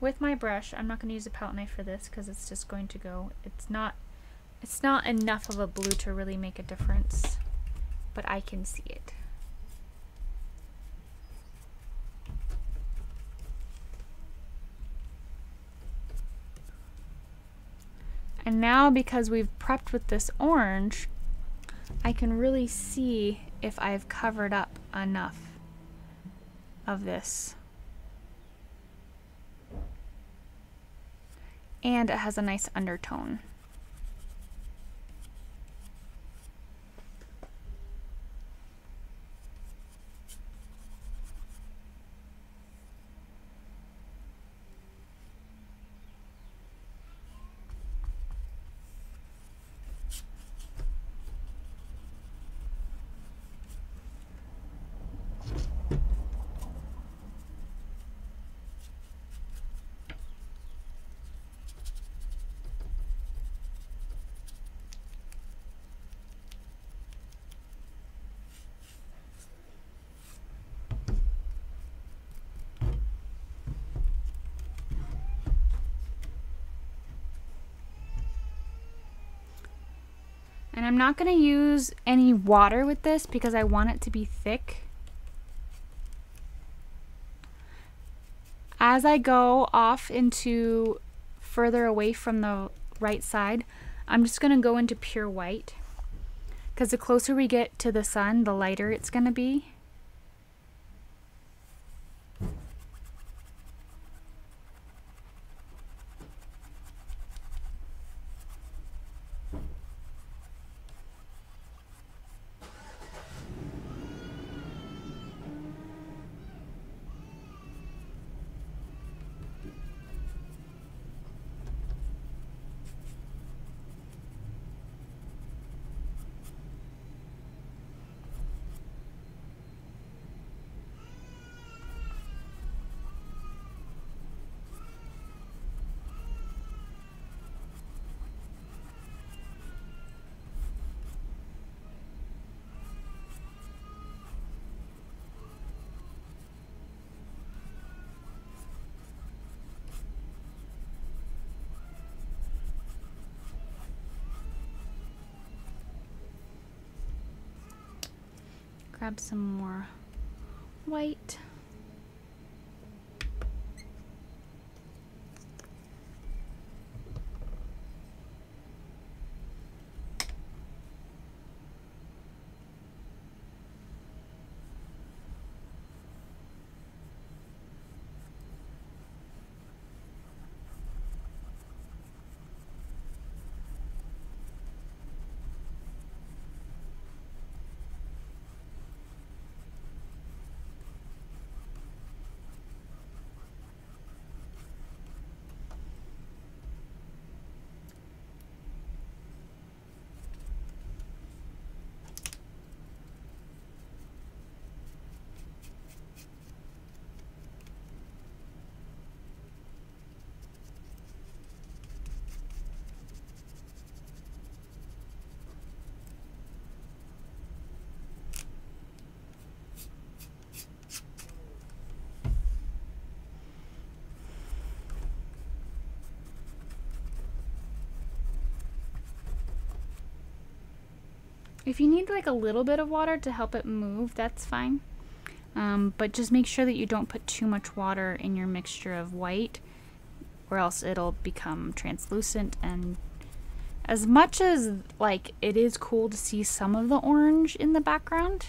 with my brush. I'm not gonna use a palette knife for this because it's just going to go, it's not, it's not enough of a blue to really make a difference, but I can see it. And now because we've prepped with this orange, I can really see if I've covered up enough of this. And it has a nice undertone. And I'm not going to use any water with this because I want it to be thick. As I go off into further away from the right side, I'm just going to go into pure white, because the closer we get to the sun, the lighter it's going to be. Grab some more white. If you need like a little bit of water to help it move, that's fine. Um, but just make sure that you don't put too much water in your mixture of white, or else it'll become translucent. And as much as like it is cool to see some of the orange in the background,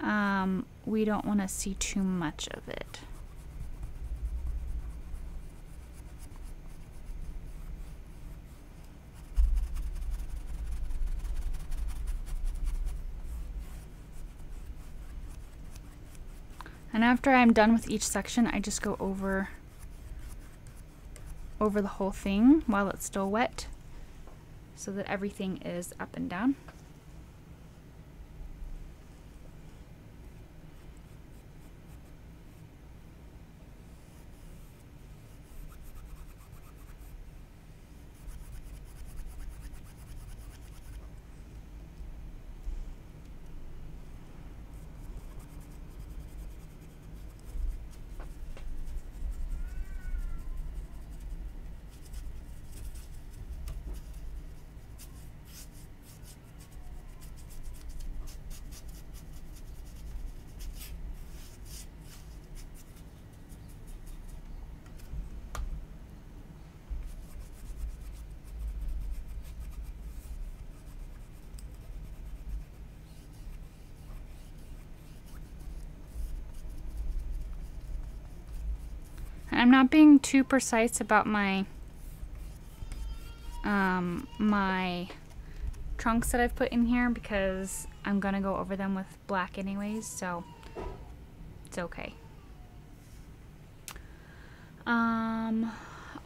um, we don't want to see too much of it. And after I'm done with each section, I just go over over the whole thing while it's still wet, so that everything is up and down. I'm not being too precise about my um, my trunks that I've put in here because I'm gonna go over them with black anyways, so it's okay. Um,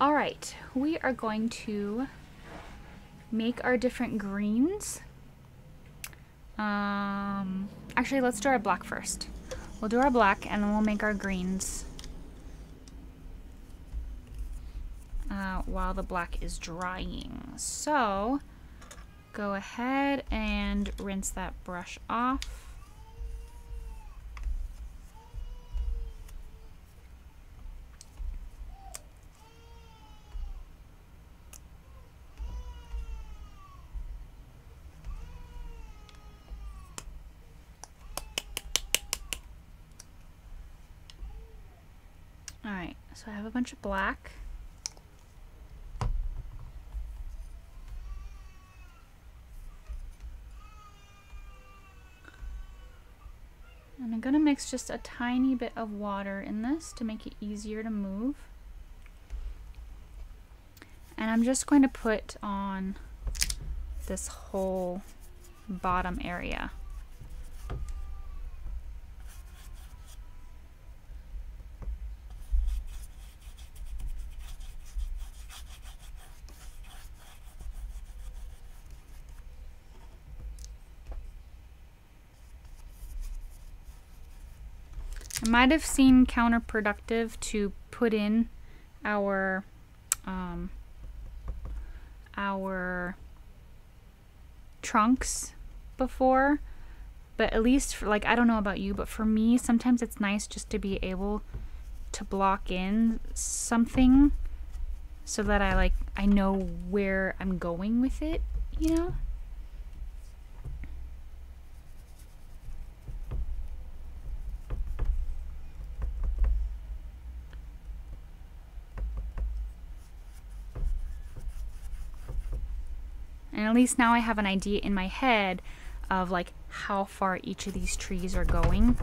all right, we are going to make our different greens. Um, actually, let's do our black first. We'll do our black and then we'll make our greens uh, while the black is drying. So go ahead and rinse that brush off. So I have a bunch of black. And I'm gonna mix just a tiny bit of water in this to make it easier to move. And I'm just going to put on this whole bottom area. Might have seemed counterproductive to put in our um, our trunks before, but at least for, like, I don't know about you, but for me sometimes it's nice just to be able to block in something so that I like I know where I'm going with it, you know? And at least now I have an idea in my head of like how far each of these trees are going.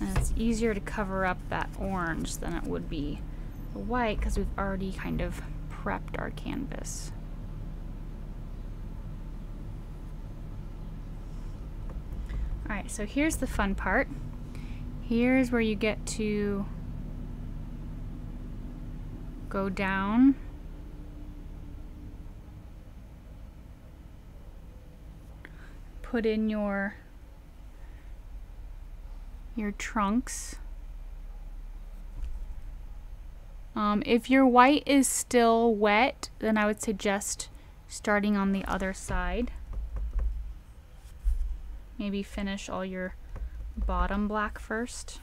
And it's easier to cover up that orange than it would be the white because we've already kind of prepped our canvas. Alright, so here's the fun part. Here's where you get to go down put in your your trunks. Um, if your white is still wet, then I would suggest starting on the other side. Maybe finish all your bottom black first.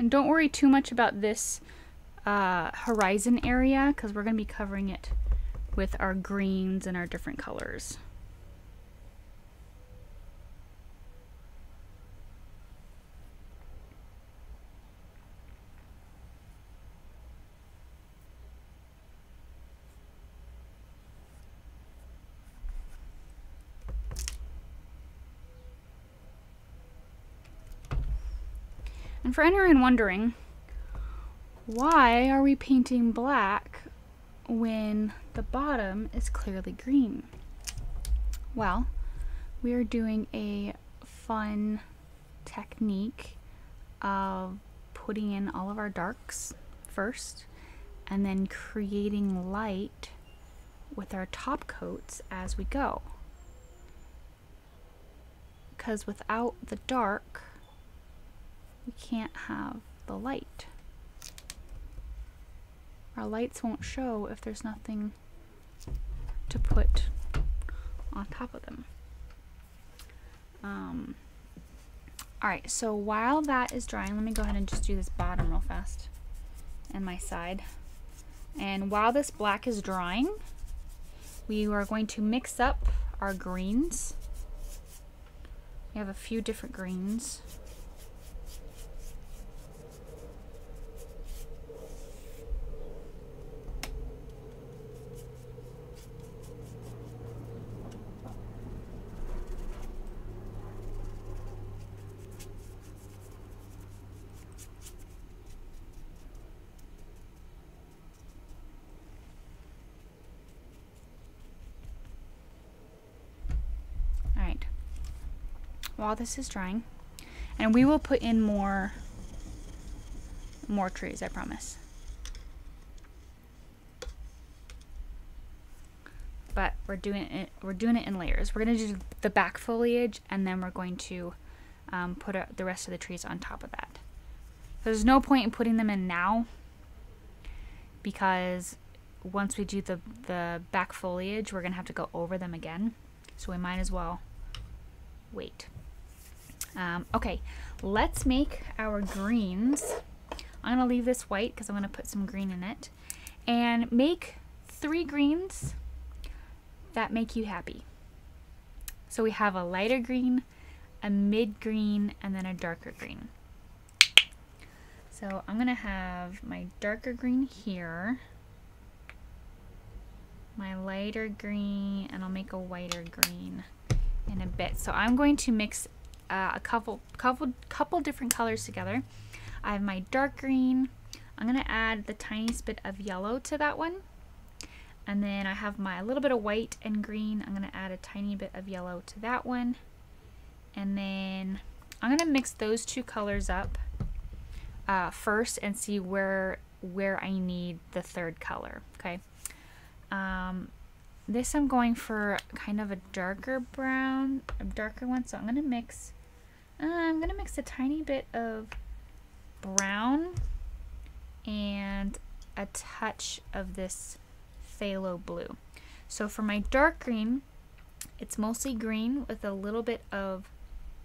And don't worry too much about this uh, horizon area because we're going to be covering it with our greens and our different colors. And for anyone wondering, why are we painting black when the bottom is clearly green? Well, we are doing a fun technique of putting in all of our darks first and then creating light with our top coats as we go. Because without the dark, we can't have the light. Our lights won't show if there's nothing to put on top of them. Um, Alright, so while that is drying, let me go ahead and just do this bottom real fast and my side. And while this black is drying, we are going to mix up our greens. We have a few different greens. While this is drying, and we will put in more more trees, I promise, but we're doing it we're doing it in layers. We're going to do the back foliage, and then we're going to um, put a, the rest of the trees on top of that. So there's no point in putting them in now, because once we do the the back foliage, we're gonna have to go over them again, so we might as well wait. Um, okay, let's make our greens. I'm gonna leave this white because I'm gonna put some green in it, and make three greens that make you happy. So we have a lighter green, a mid green, and then a darker green. So I'm gonna have my darker green here, my lighter green, and I'll make a whiter green in a bit. So I'm going to mix uh, a couple couple couple different colors together. I have my dark green. I'm gonna add the tiniest bit of yellow to that one, and then I have my little bit of white and green. I'm gonna add a tiny bit of yellow to that one, and then I'm gonna mix those two colors up uh, first and see where where I need the third color. Okay, um, this I'm going for kind of a darker brown, a darker one. So I'm gonna mix, uh, I'm gonna mix a tiny bit of brown and a touch of this phthalo blue. So for my dark green, it's mostly green with a little bit of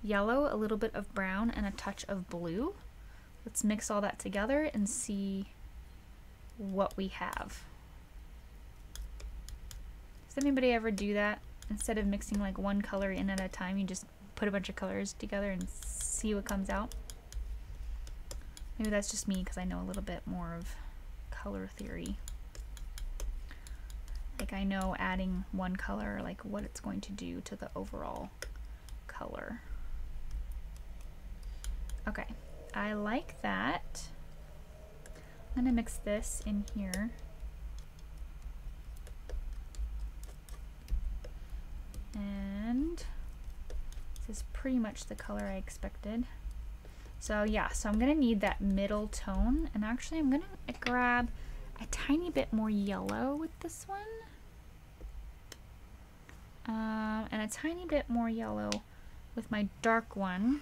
yellow, a little bit of brown, and a touch of blue. Let's mix all that together and see what we have. Does anybody ever do that? Instead of mixing like one color in at a time, you just put a bunch of colors together and see what comes out? Maybe that's just me because I know a little bit more of color theory. Like I know adding one color, like what it's going to do to the overall color. Okay, I like that. I'm gonna mix this in here. And this is pretty much the color I expected. So yeah, so I'm gonna need that middle tone, and actually I'm gonna grab a tiny bit more yellow with this one, um, and a tiny bit more yellow with my dark one.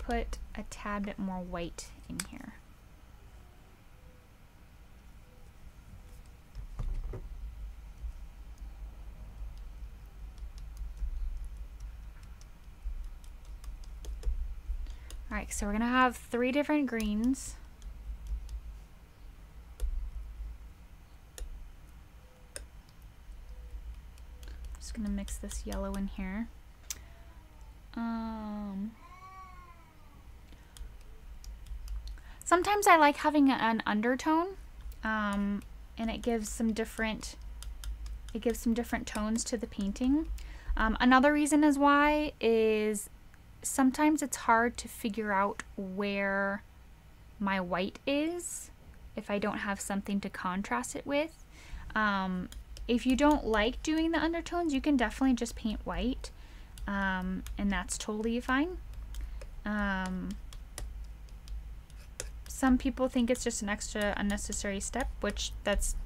Put a tad bit more white in here. All right, so we're gonna have three different greens. Just gonna mix this yellow in here. Um, sometimes I like having an undertone, um, and it gives some different, it gives some different tones to the painting. Um, another reason is why is sometimes it's hard to figure out where my white is if I don't have something to contrast it with. Um, if you don't like doing the undertones, you can definitely just paint white, um, and that's totally fine. Um, some people think it's just an extra unnecessary step, which that's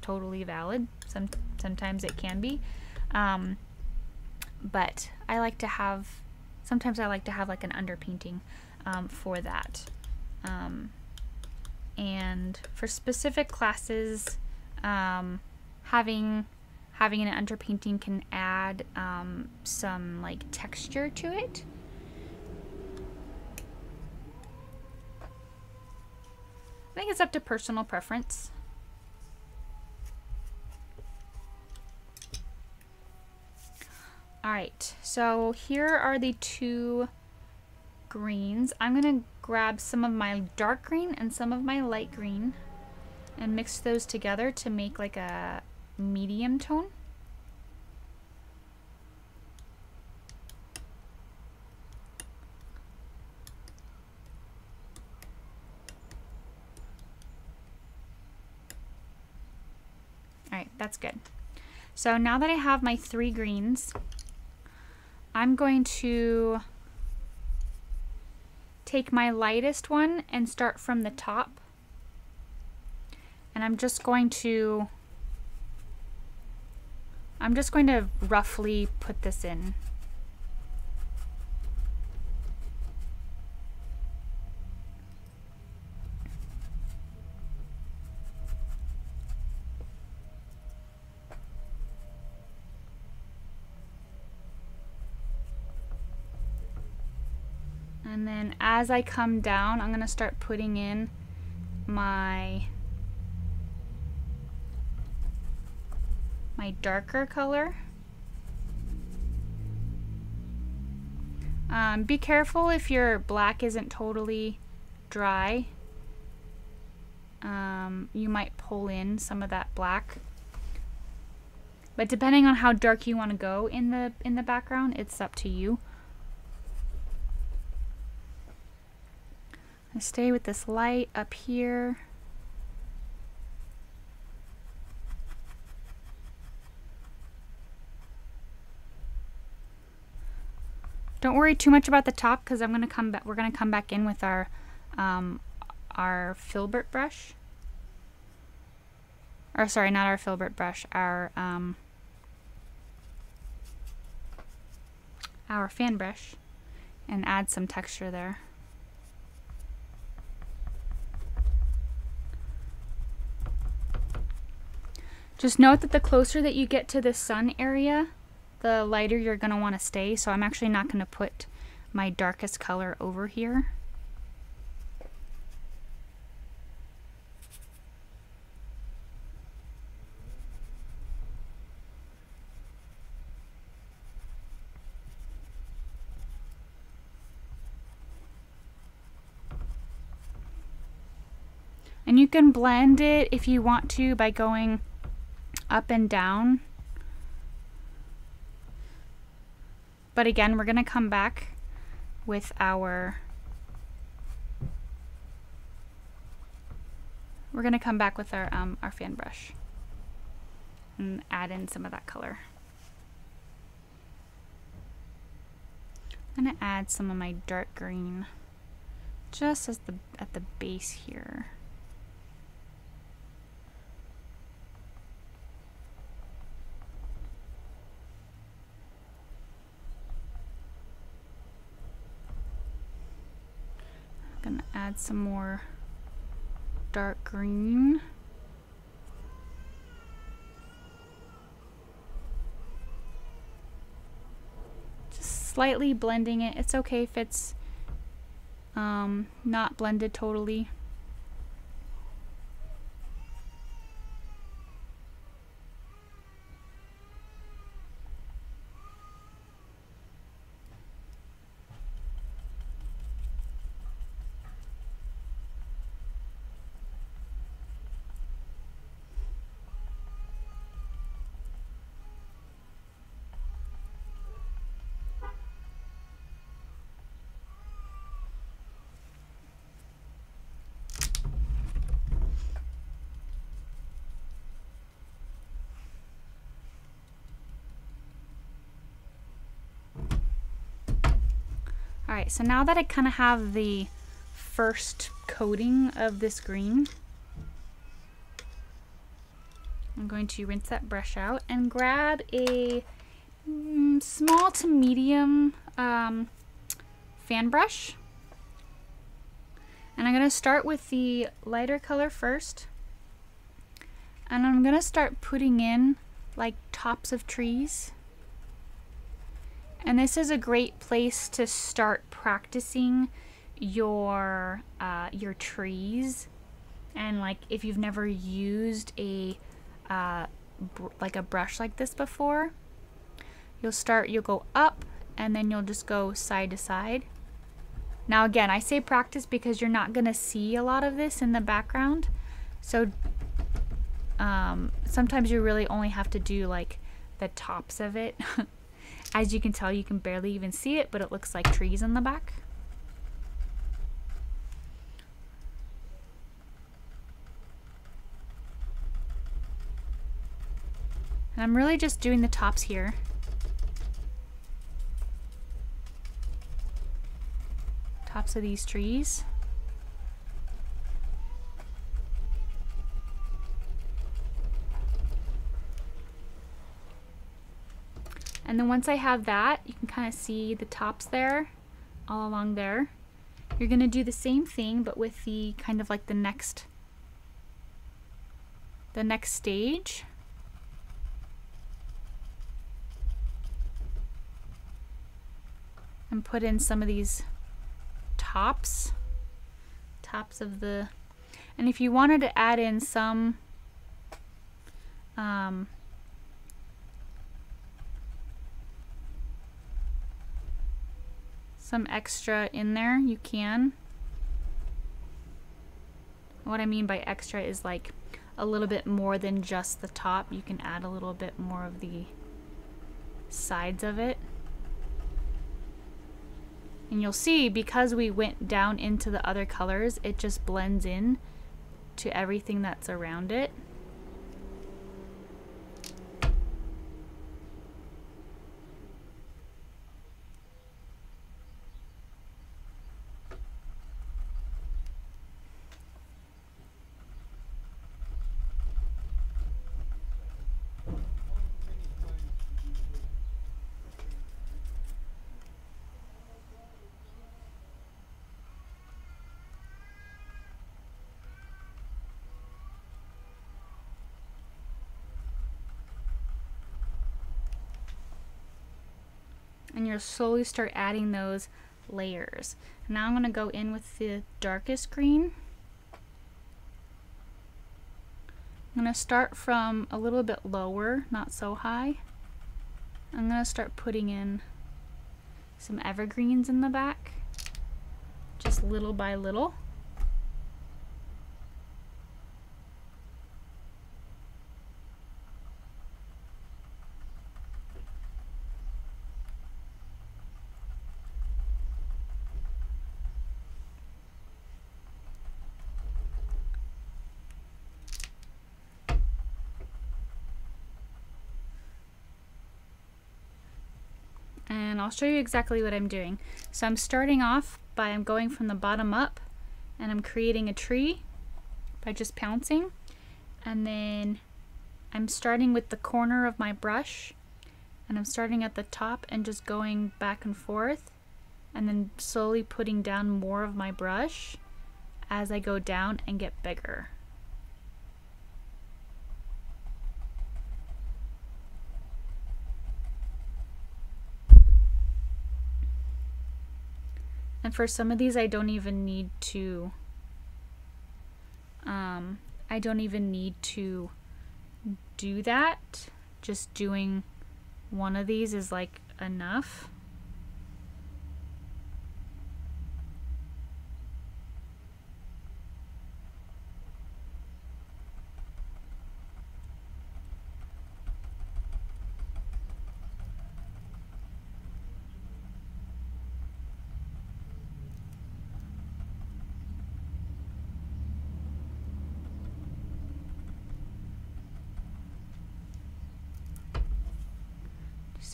totally valid. Some, sometimes it can be, um, but I like to have, sometimes I like to have like an underpainting um, for that. Um, and for specific classes, um, having having an underpainting can add um, some like texture to it. I think it's up to personal preference. All right, so here are the two greens. I'm gonna grab some of my dark green and some of my light green and mix those together to make like a medium tone. All right, that's good. So now that I have my three greens, I'm going to take my lightest one and start from the top. And I'm just going to, I'm just going to roughly put this in. And then as I come down, I'm gonna start putting in my my darker color. Um, be careful if your black isn't totally dry. Um, you might pull in some of that black. But depending on how dark you want to go in the in the background, it's up to you. I stay with this light up here. Don't worry too much about the top because I'm gonna come back. We're gonna come back in with our um, our filbert brush. Or sorry, not our filbert brush. Our um, our fan brush, and add some texture there. Just note that the closer that you get to the sun area, the lighter you're going to want to stay. So I'm actually not going to put my darkest color over here. And you can blend it if you want to by going up and down. But again, we're gonna come back with our, we're gonna come back with our, um, our fan brush and add in some of that color. I'm gonna add some of my dark green just as the, at the base here. Gonna add some more dark green. Just slightly blending it. It's okay if it's um, not blended totally. right, so now that I kind of have the first coating of this green, I'm going to rinse that brush out and grab a mm, small to medium um, fan brush. And I'm going to start with the lighter color first. And I'm going to start putting in like tops of trees. And this is a great place to start practicing your uh, your trees. And like if you've never used a uh, br like a brush like this before, you'll start, you'll go up and then you'll just go side to side. Now again, I say practice because you're not gonna see a lot of this in the background. So um, sometimes you really only have to do like the tops of it. As you can tell, you can barely even see it, but it looks like trees in the back. And I'm really just doing the tops here. Tops of these trees. And then once I have that, you can kind of see the tops there, all along there. You're gonna do the same thing, but with the kind of like the next, the next stage. And put in some of these tops, tops of the, and if you wanted to add in some, um, some extra in there, you can. What I mean by extra is like a little bit more than just the top. You can add a little bit more of the sides of it. And you'll see, because we went down into the other colors, it just blends in to everything that's around it. And you'll slowly start adding those layers. Now I'm going to go in with the darkest green. I'm going to start from a little bit lower, not so high. I'm going to start putting in some evergreens in the back, just little by little. And I'll show you exactly what I'm doing. So I'm starting off by I'm going from the bottom up and I'm creating a tree by just pouncing. And then I'm starting with the corner of my brush and I'm starting at the top and just going back and forth and then slowly putting down more of my brush as I go down and get bigger. And for some of these, I don't even need to, um, I don't even need to do that. Just doing one of these is like enough.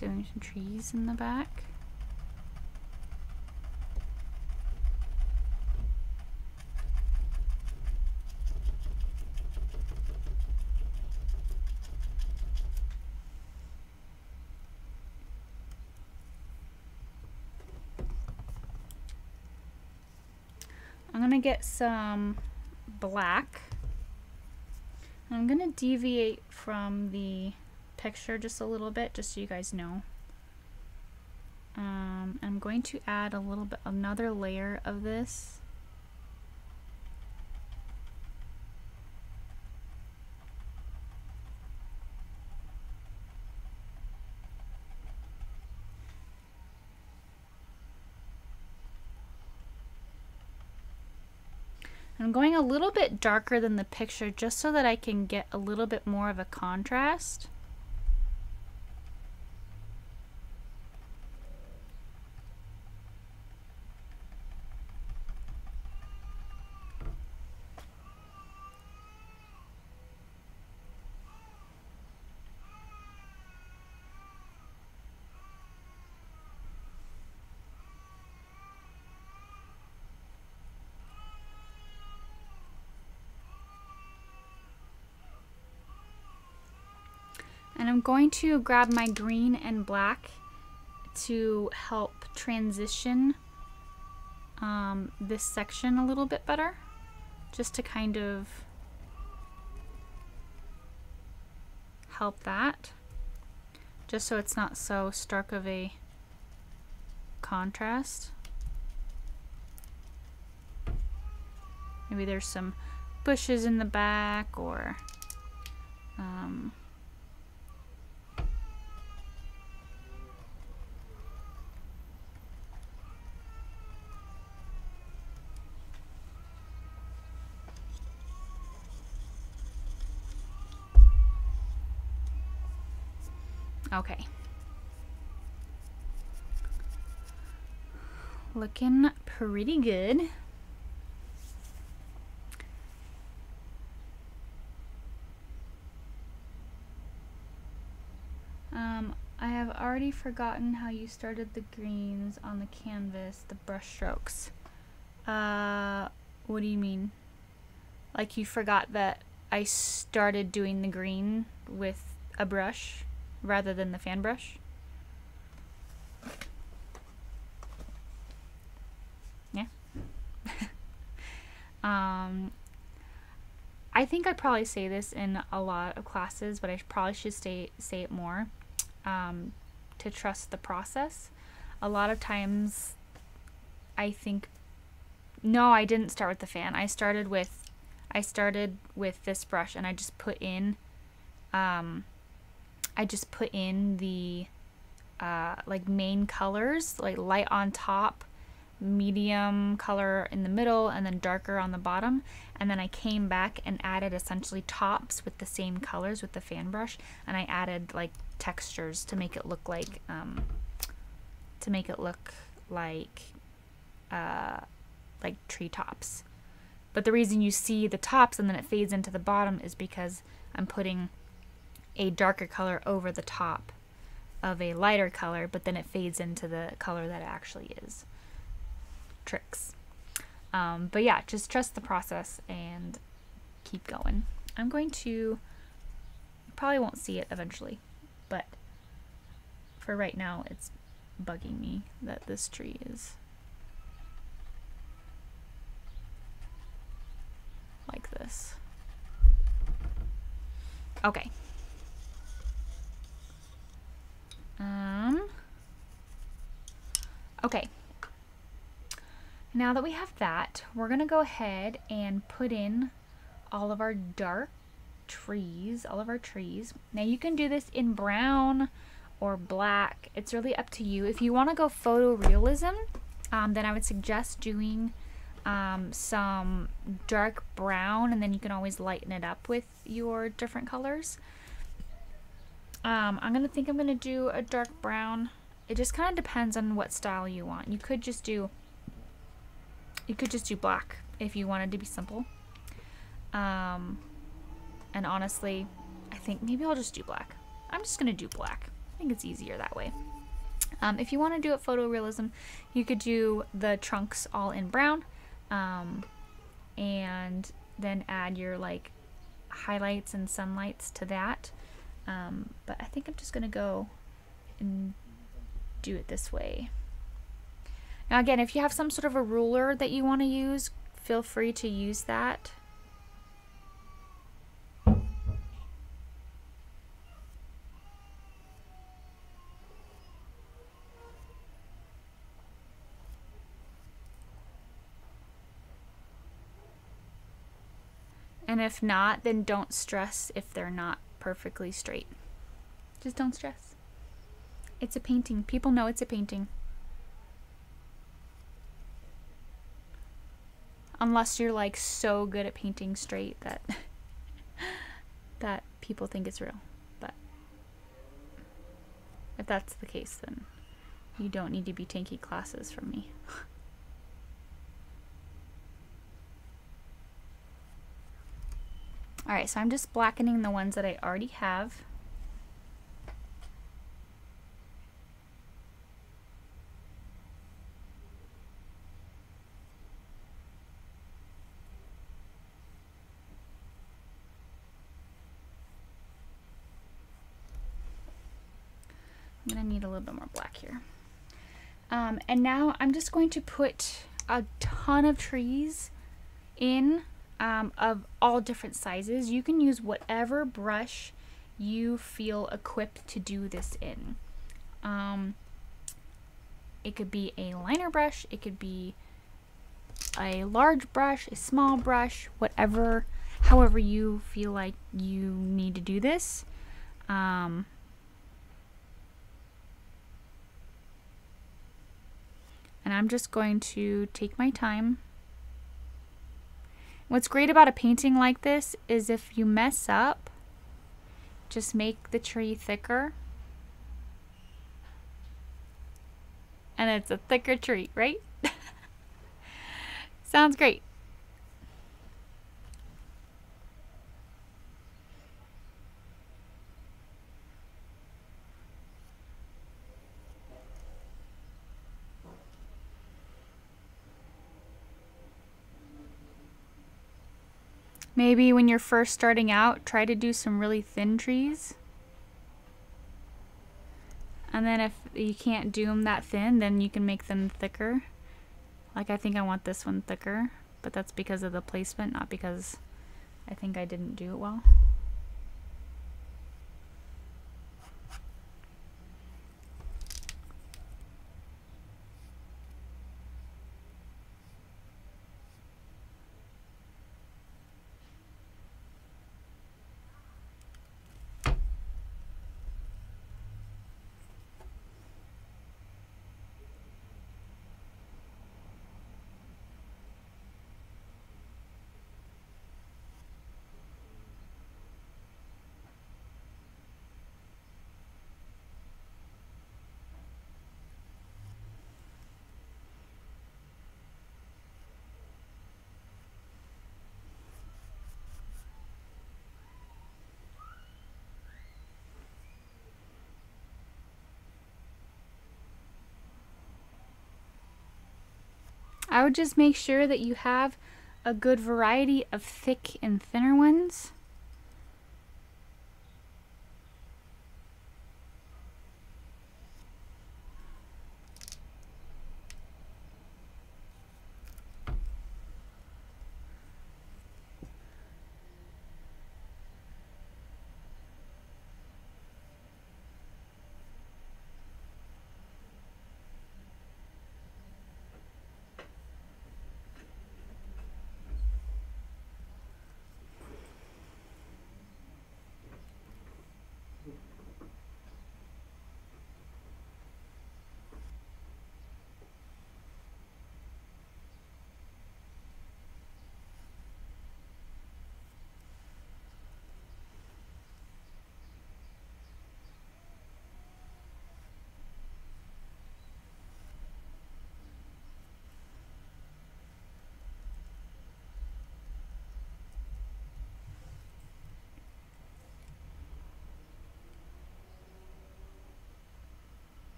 Doing some trees in the back. to get some black. I'm going to deviate from the picture just a little bit, just so you guys know. Um, I'm going to add a little bit, another layer of this. I'm going a little bit darker than the picture just so that I can get a little bit more of a contrast. And I'm going to grab my green and black to help transition um, this section a little bit better, just to kind of help that, just so it's not so stark of a contrast. Maybe there's some bushes in the back, or um, okay. Looking pretty good. Um, I have already forgotten how you started the greens on the canvas, the brush strokes. Uh, what do you mean? Like you forgot that I started doing the green with a brush? Rather than the fan brush. Yeah. um, I think I probably say this in a lot of classes, but I probably should say, say it more, um, to trust the process. A lot of times I think, no, I didn't start with the fan. I started with, I started with this brush, and I just put in, um, I just put in the uh, like main colors, like light on top, medium color in the middle, and then darker on the bottom. And then I came back and added essentially tops with the same colors with the fan brush, and I added like textures to make it look like um, to make it look like uh, like treetops. But the reason you see the tops and then it fades into the bottom is because I'm putting a darker color over the top of a lighter color, but then it fades into the color that it actually is. Tricks. Um, but yeah, just trust the process and keep going. I'm going to, you probably won't see it eventually, but for right now, it's bugging me that this tree is like this. Okay. Um, okay, now that we have that, we're gonna go ahead and put in all of our dark trees, all of our trees. Now you can do this in brown or black, it's really up to you. If you want to go photorealism, um, then I would suggest doing um, some dark brown, and then you can always lighten it up with your different colors. Um, I'm gonna think I'm gonna do a dark brown. It just kind of depends on what style you want. You could just do, you could just do black if you wanted to be simple. Um, and honestly, I think maybe I'll just do black. I'm just gonna do black. I think it's easier that way. Um, if you want to do it photorealism, you could do the trunks all in brown, um, and then add your like highlights and sunlights to that. Um, but I think I'm just gonna go and do it this way. Now again, if you have some sort of a ruler that you want to use, feel free to use that. And if not, then don't stress if they're not perfectly straight. Just don't stress. It's a painting. People know it's a painting. Unless you're like so good at painting straight that that people think it's real. But if that's the case, then you don't need to be taking classes from me. Alright, so I'm just blackening the ones that I already have. I'm going to need a little bit more black here. Um, and now I'm just going to put a ton of trees in. Um, of all different sizes. You can use whatever brush you feel equipped to do this in. Um, it could be a liner brush, it could be a large brush, a small brush, whatever, however you feel like you need to do this. Um, and I'm just going to take my time. What's great about a painting like this is if you mess up, just make the tree thicker. And it's a thicker tree, right? Sounds great. Maybe when you're first starting out, try to do some really thin trees. And then if you can't do them that thin, then you can make them thicker. Like I think I want this one thicker, but that's because of the placement, not because I think I didn't do it well. I would just make sure that you have a good variety of thick and thinner ones.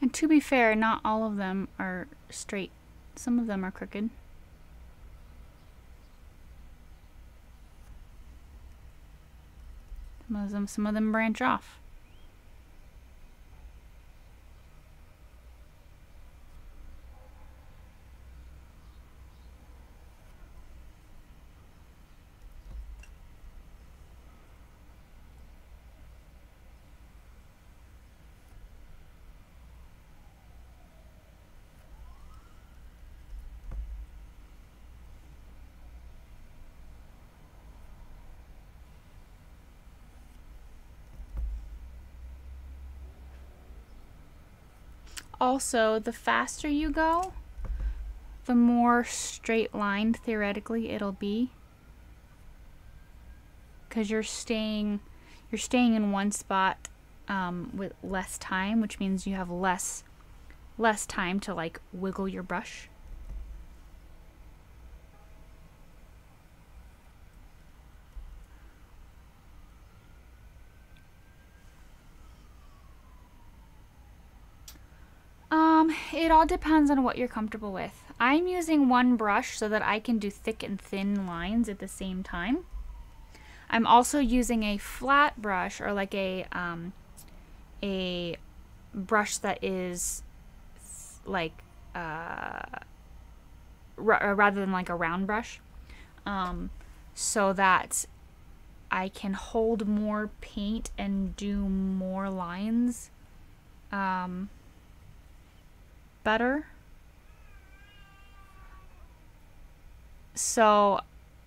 And to be fair, not all of them are straight. Some of them are crooked. Some of them, some of them branch off. also the faster you go, the more straight lined theoretically it'll be, because you're staying you're staying in one spot um, with less time, which means you have less less time to like wiggle your brush. Um, it all depends on what you're comfortable with. I'm using one brush so that I can do thick and thin lines at the same time. I'm also using a flat brush, or like a, um, a brush that is like, uh, r rather than like a round brush, um, so that I can hold more paint and do more lines, um, better. So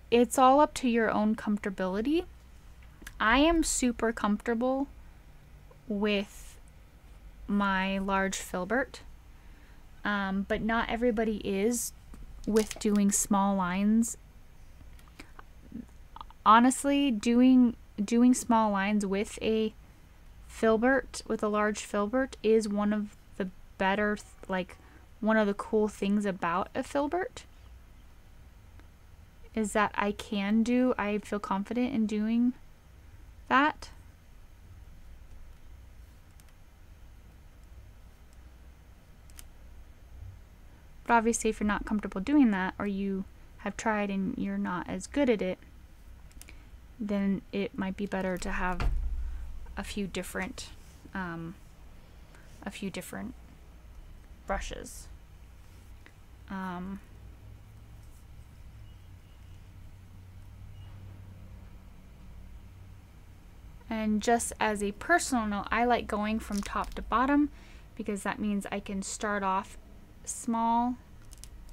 it's all up to your own comfortability. I am super comfortable with my large filbert, um, but not everybody is with doing small lines. Honestly, doing doing small lines with a filbert, with a large filbert, is one of the better things, like one of the cool things about a filbert, is that I can do, I feel confident in doing that. But obviously if you're not comfortable doing that, or you have tried and you're not as good at it, then it might be better to have a few different, um, a few different brushes. Um, and just as a personal note, I like going from top to bottom, because that means I can start off small,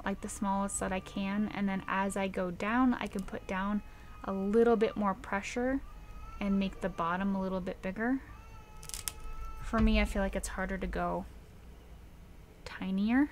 like the smallest that I can, and then as I go down, I can put down a little bit more pressure and make the bottom a little bit bigger. For me, I feel like it's harder to go tinier.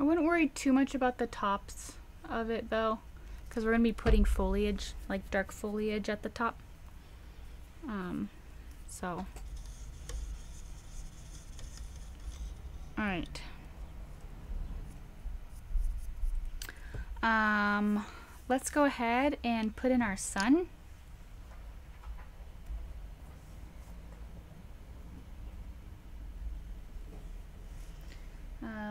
I wouldn't worry too much about the tops of it though, because we're going to be putting foliage, like dark foliage at the top. Um, so. Alright. Um, let's go ahead and put in our sun.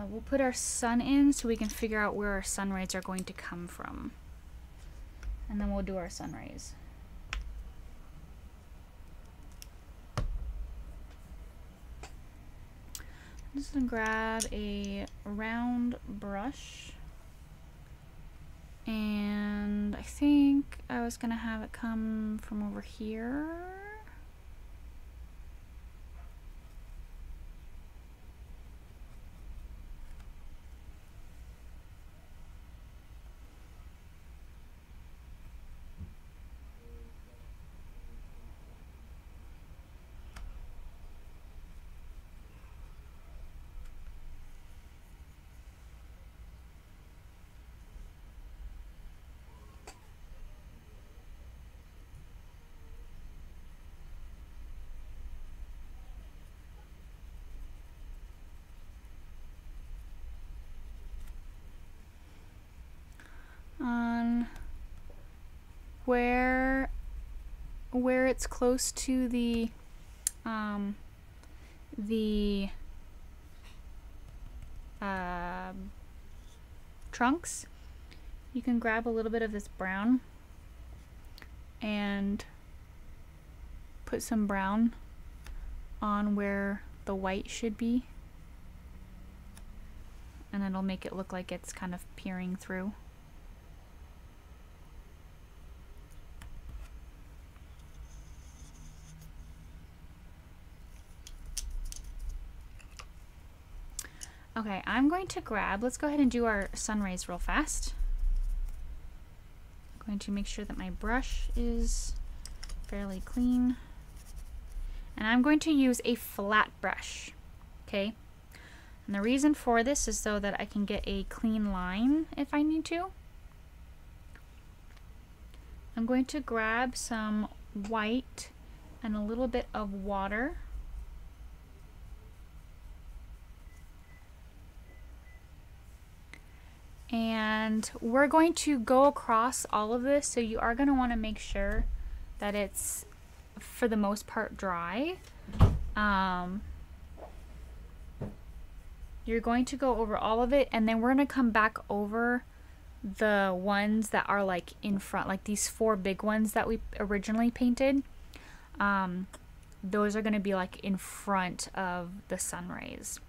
Uh, we'll put our sun in so we can figure out where our sun rays are going to come from. And then we'll do our sun rays. I'm just gonna grab a round brush. And I think I was gonna have it come from over here. On where where it's close to the um, the uh, trunks, you can grab a little bit of this brown and put some brown on where the white should be, and it'll make it look like it's kind of peering through. Okay, I'm going to grab, let's go ahead and do our sun rays real fast. I'm going to make sure that my brush is fairly clean. And I'm going to use a flat brush, okay? And the reason for this is so that I can get a clean line if I need to. I'm going to grab some white and a little bit of water. And we're going to go across all of this, so you are going to want to make sure that it's, for the most part, dry. Um, you're going to go over all of it, and then we're going to come back over the ones that are like in front, like these four big ones that we originally painted. Um, those are going to be like in front of the sun rays.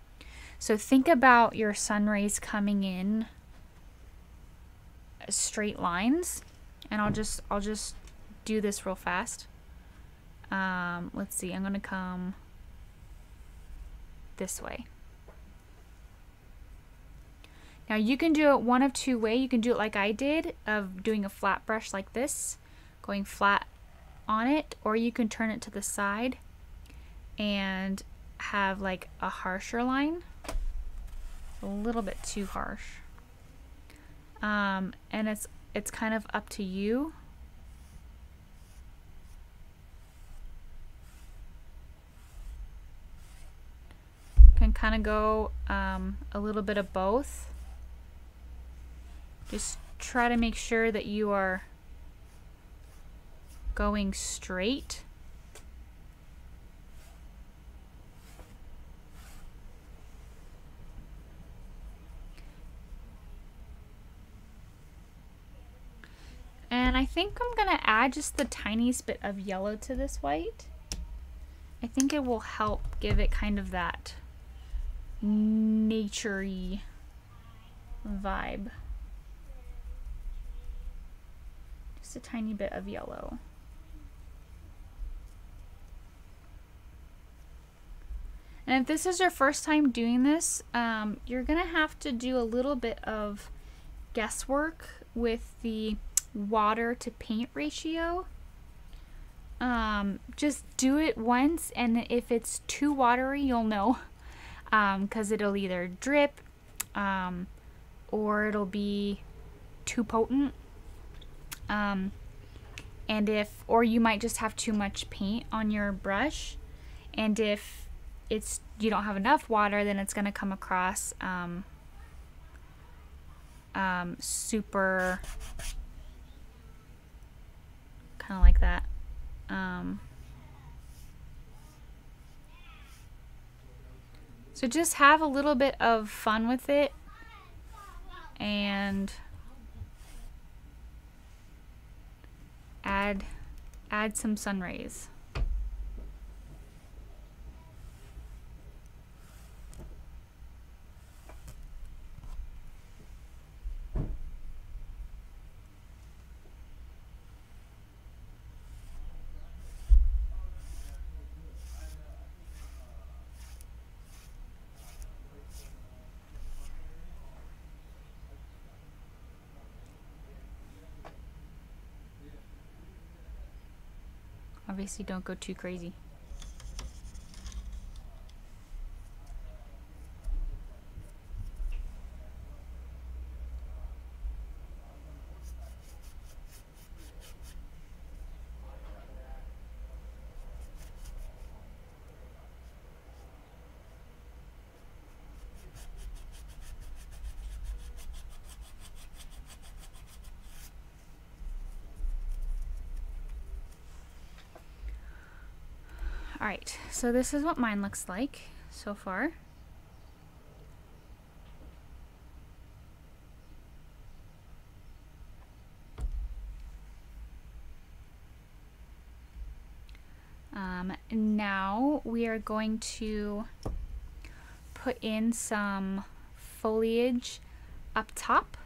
So think about your sun rays coming in straight lines, and I'll just I'll just do this real fast. Um, let's see, I'm gonna come this way. Now you can do it one of two ways. You can do it like I did, of doing a flat brush like this, going flat on it, or you can turn it to the side and have like a harsher line, a little bit too harsh. Um, and it's it's kind of up to you. Can kind of go um, a little bit of both. Just try to make sure that you are going straight. And I think I'm gonna add just the tiniest bit of yellow to this white. I think it will help give it kind of that nature-y vibe. Just a tiny bit of yellow. And if this is your first time doing this, um, you're gonna have to do a little bit of guesswork with the water to paint ratio. Um, just do it once, and if it's too watery, you'll know, because um, it'll either drip um, or it'll be too potent, um, and if or you might just have too much paint on your brush, and if it's you don't have enough water, then it's going to come across um, um, super kind of like that. Um, So just have a little bit of fun with it and add add some sun rays. Obviously, don't go too crazy. Alright, so this is what mine looks like so far. Um, now we are going to put in some foliage up top.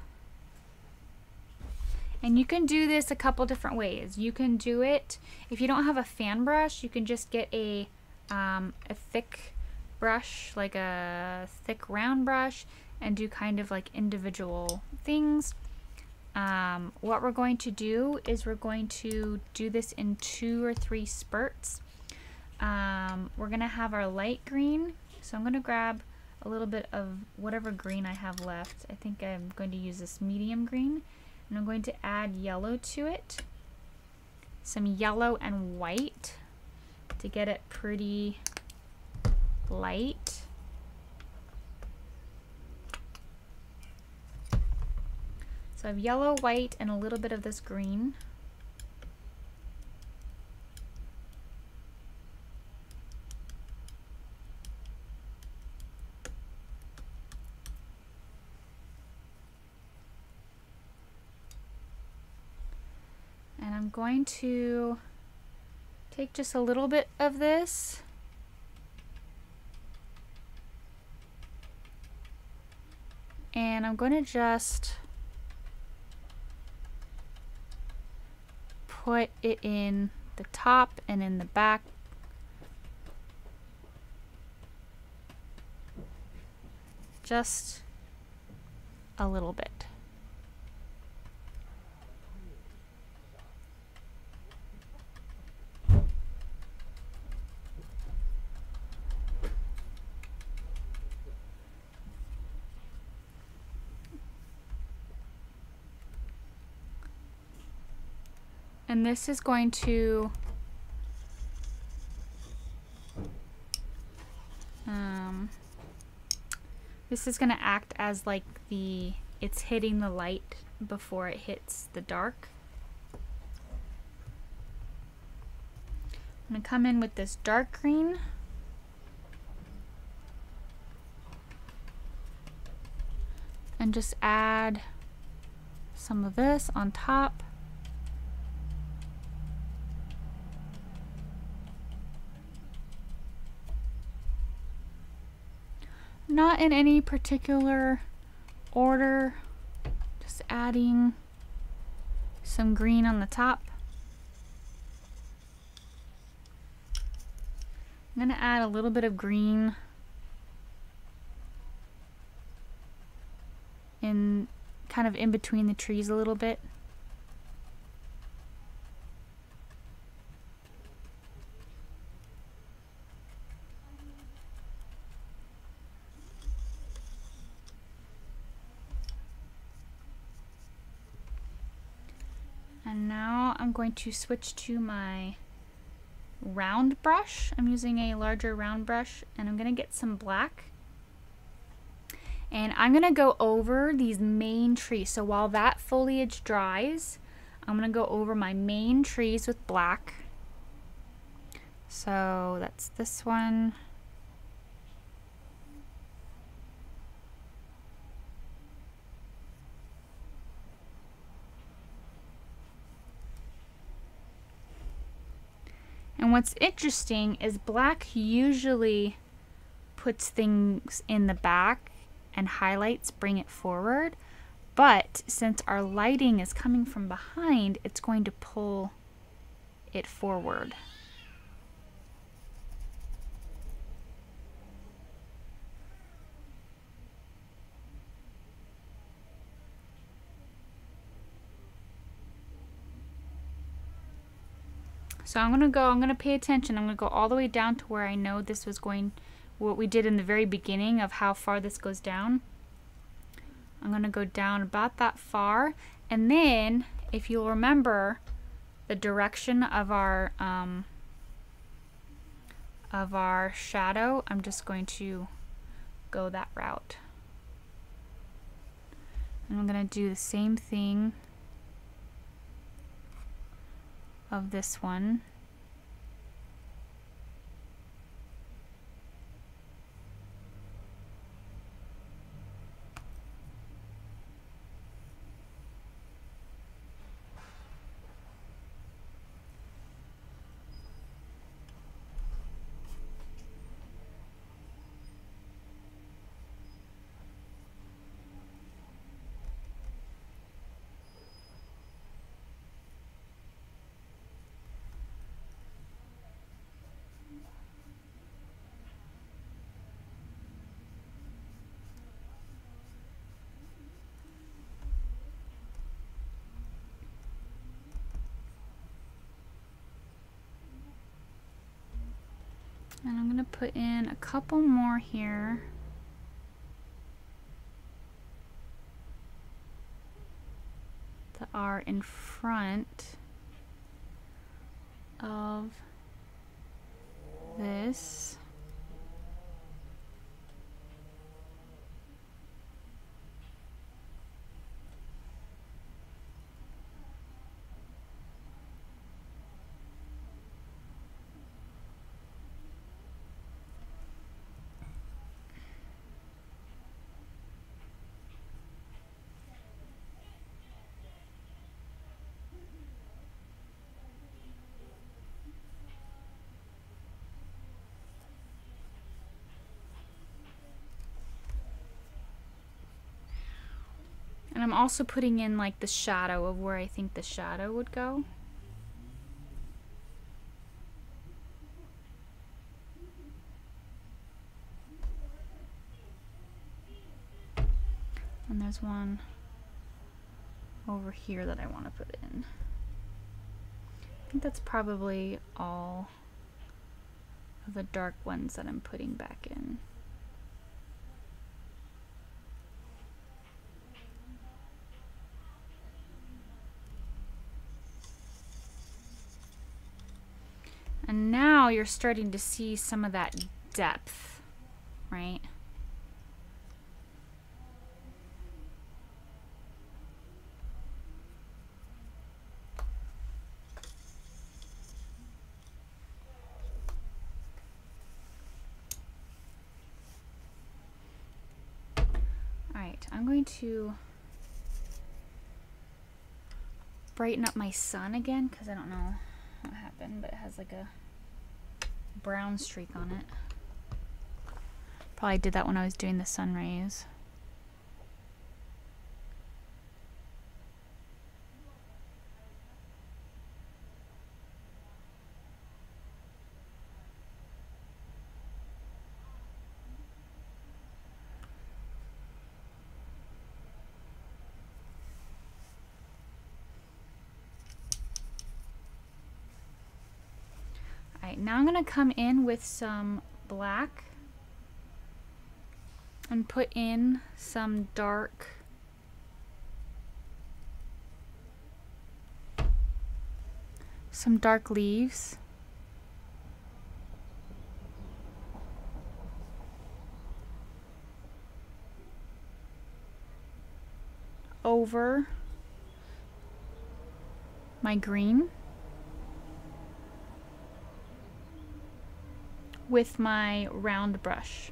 And you can do this a couple different ways. You can do it, if you don't have a fan brush, you can just get a, um, a thick brush, like a thick round brush, and do kind of like individual things. Um, what we're going to do is we're going to do this in two or three spurts. Um, we're gonna have our light green. So I'm gonna grab a little bit of whatever green I have left. I think I'm going to use this medium green. And I'm going to add yellow to it, some yellow and white to get it pretty light. So I have yellow, white, and a little bit of this green. I'm going to take just a little bit of this and I'm going to just put it in the top and in the back. Just a little bit. And this is going to um, this is going to act as like the it's hitting the light before it hits the dark. I'm going to come in with this dark green. And just add some of this on top. Not in any particular order, just adding some green on the top. I'm going to add a little bit of green in kind of in between the trees a little bit. Going to switch to my round brush. I'm using a larger round brush and I'm going to get some black. And I'm going to go over these main trees. So while that foliage dries, I'm going to go over my main trees with black. So that's this one. And what's interesting is black usually puts things in the back and highlights bring it forward. But since our lighting is coming from behind, it's going to pull it forward. So I'm gonna go, I'm gonna pay attention. I'm gonna go all the way down to where I know this was going, what we did in the very beginning of how far this goes down. I'm gonna go down about that far. And then if you'll remember the direction of our, um, of our shadow, I'm just going to go that route. And I'm gonna do the same thing of this one. And I'm going to put in a couple more here. That are in front of this. And I'm also putting in like the shadow of where I think the shadow would go. And there's one over here that I want to put in. I think that's probably all of the dark ones that I'm putting back in. And now you're starting to see some of that depth, right? All right, I'm going to brighten up my sun again because I don't know what happened, but it has like a brown streak on it. Probably did that when I was doing the sun rays. Now I'm going to come in with some black and put in some dark some dark leaves. Over my green. With my round brush.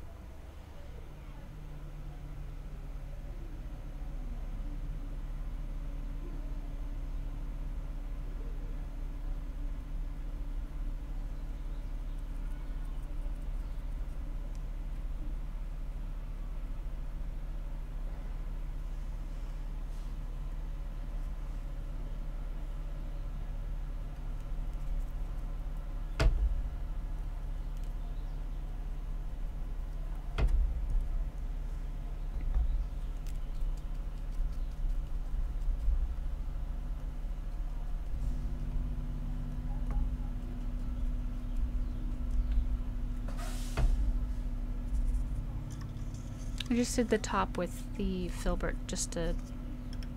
I just did the top with the filbert just to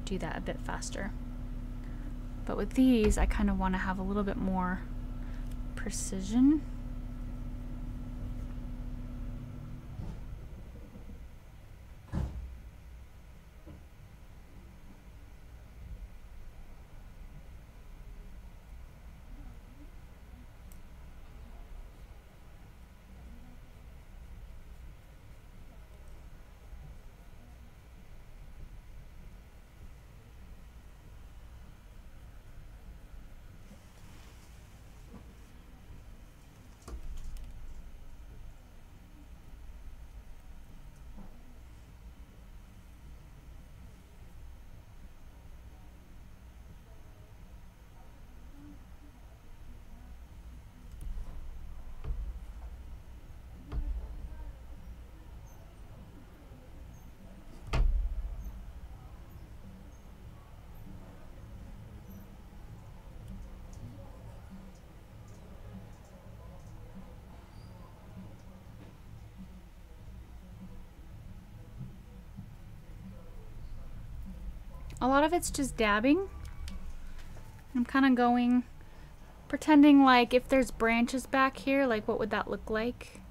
do that a bit faster. But with these, I kind of want to have a little bit more precision. A lot of it's just dabbing. I'm kind of going, pretending like if there's branches back here, like what would that look like?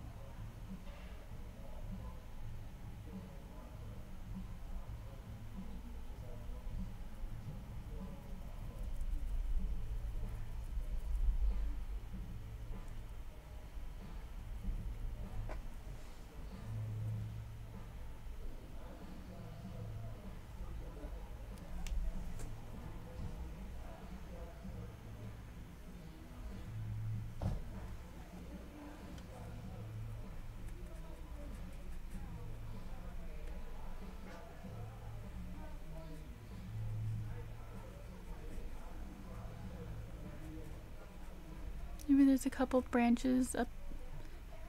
There's a couple branches up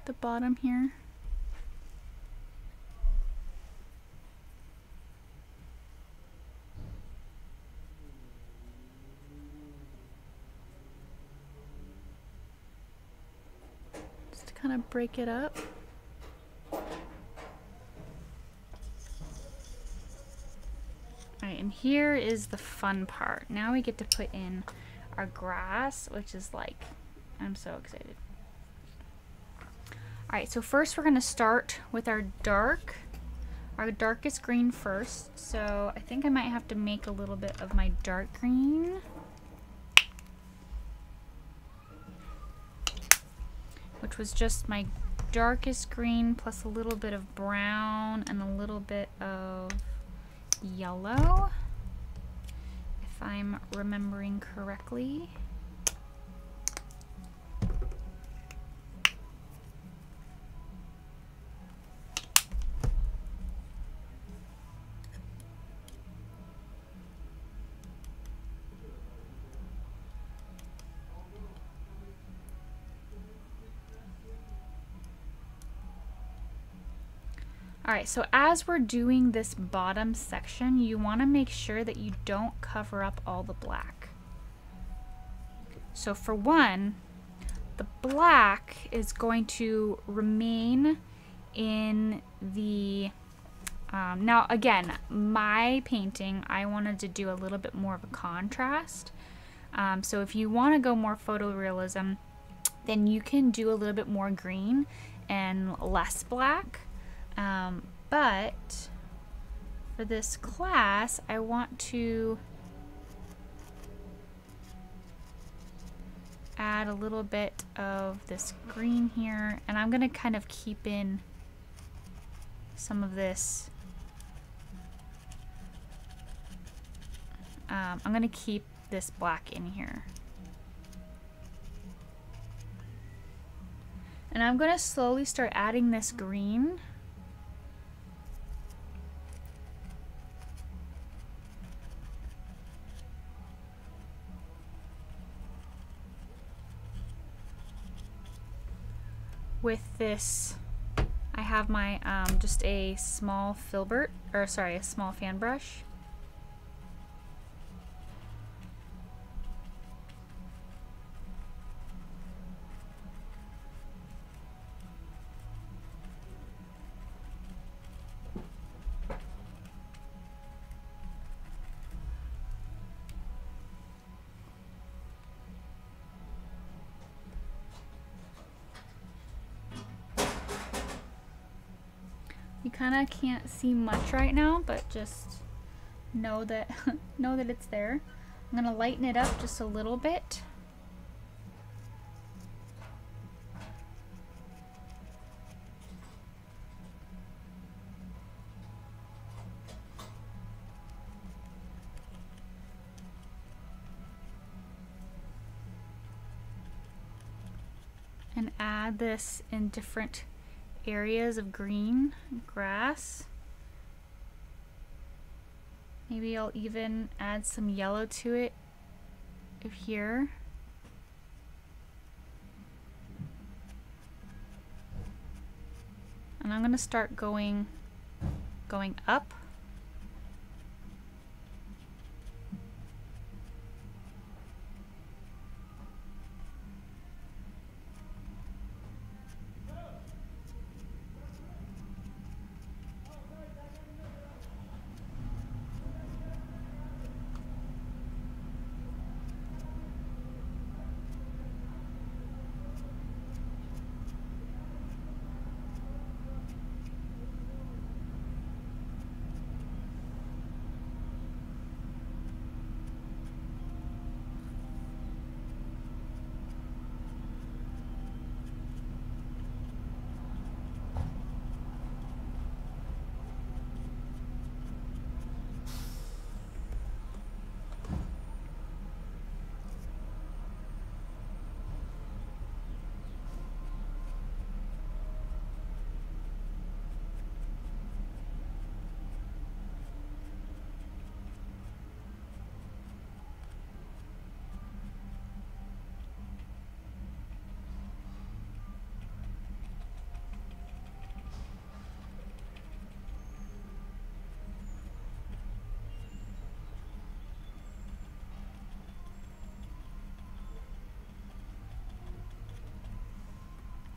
the bottom here. Just to kind of break it up. Alright, and here is the fun part. Now we get to put in our grass, which is like, I'm so excited. Alright, so first we're going to start with our dark, our darkest green first. So I think I might have to make a little bit of my dark green, which was just my darkest green plus a little bit of brown and a little bit of yellow, if I'm remembering correctly. Alright, so as we're doing this bottom section, you want to make sure that you don't cover up all the black. So for one, the black is going to remain in the, um, now again, my painting, I wanted to do a little bit more of a contrast. Um, so if you want to go more photorealism, then you can do a little bit more green and less black. Um, but for this class, I want to add a little bit of this green here, and I'm going to kind of keep in some of this. Um, I'm going to keep this black in here. And I'm going to slowly start adding this green. With this, I have my um, just a small filbert, or sorry, a small fan brush. You kind of can't see much right now, but just know that know that it's there. I'm gonna lighten it up just a little bit. And add this in different areas of green grass. Maybe I'll even add some yellow to it here. And I'm gonna start going going up.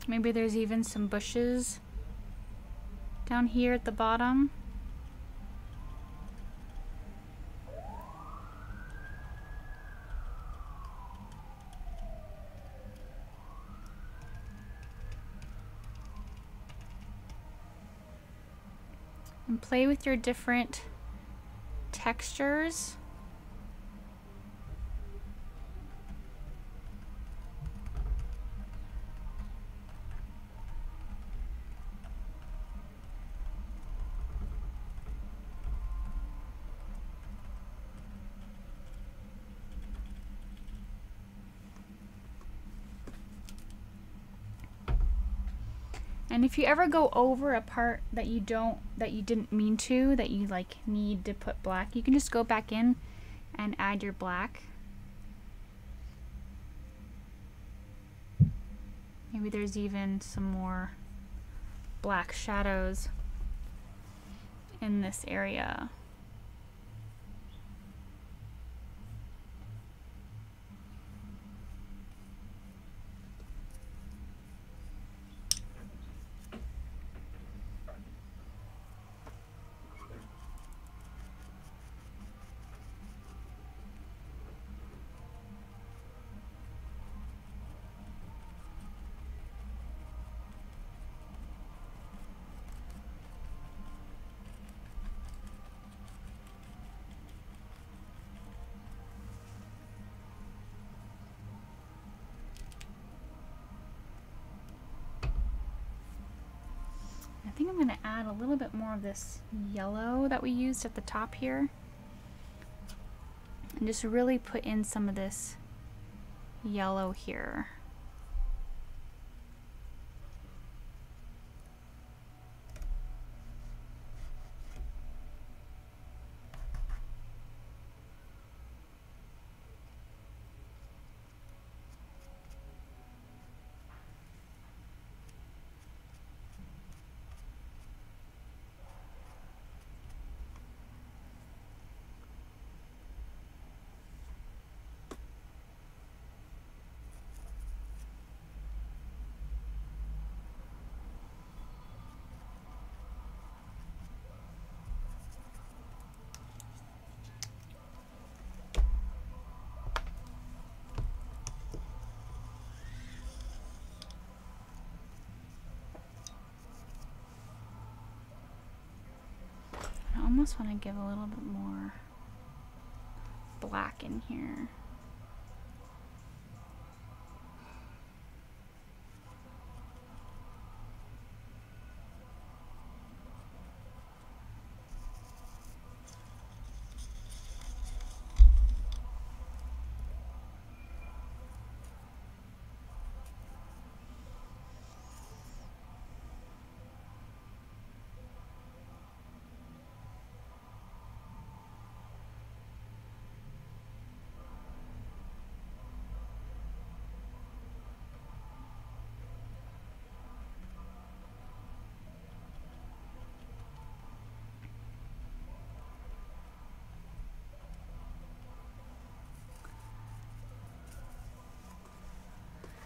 Maybe there's even some bushes down here at the bottom. And play with your different textures. And if you ever go over a part that you don't, that you didn't mean to, that you like need to put black, you can just go back in and add your black. Maybe there's even some more black shadows in this area. I think I'm going to add a little bit more of this yellow that we used at the top here, and just really put in some of this yellow here. almost want to give a little bit more black in here.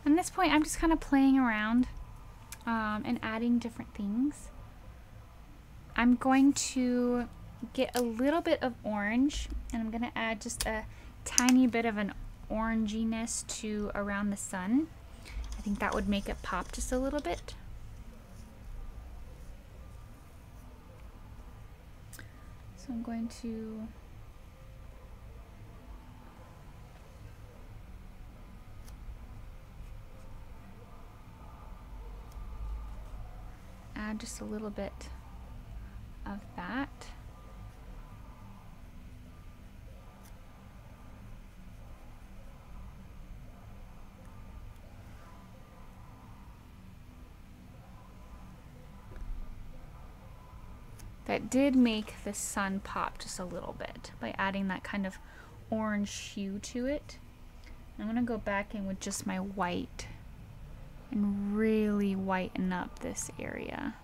At this point, I'm just kind of playing around um, and adding different things. I'm going to get a little bit of orange, and I'm going to add just a tiny bit of an oranginess to around the sun. I think that would make it pop just a little bit. So I'm going to just a little bit of that. That did make the sun pop just a little bit by adding that kind of orange hue to it. I'm gonna go back in with just my white and really whiten up this area.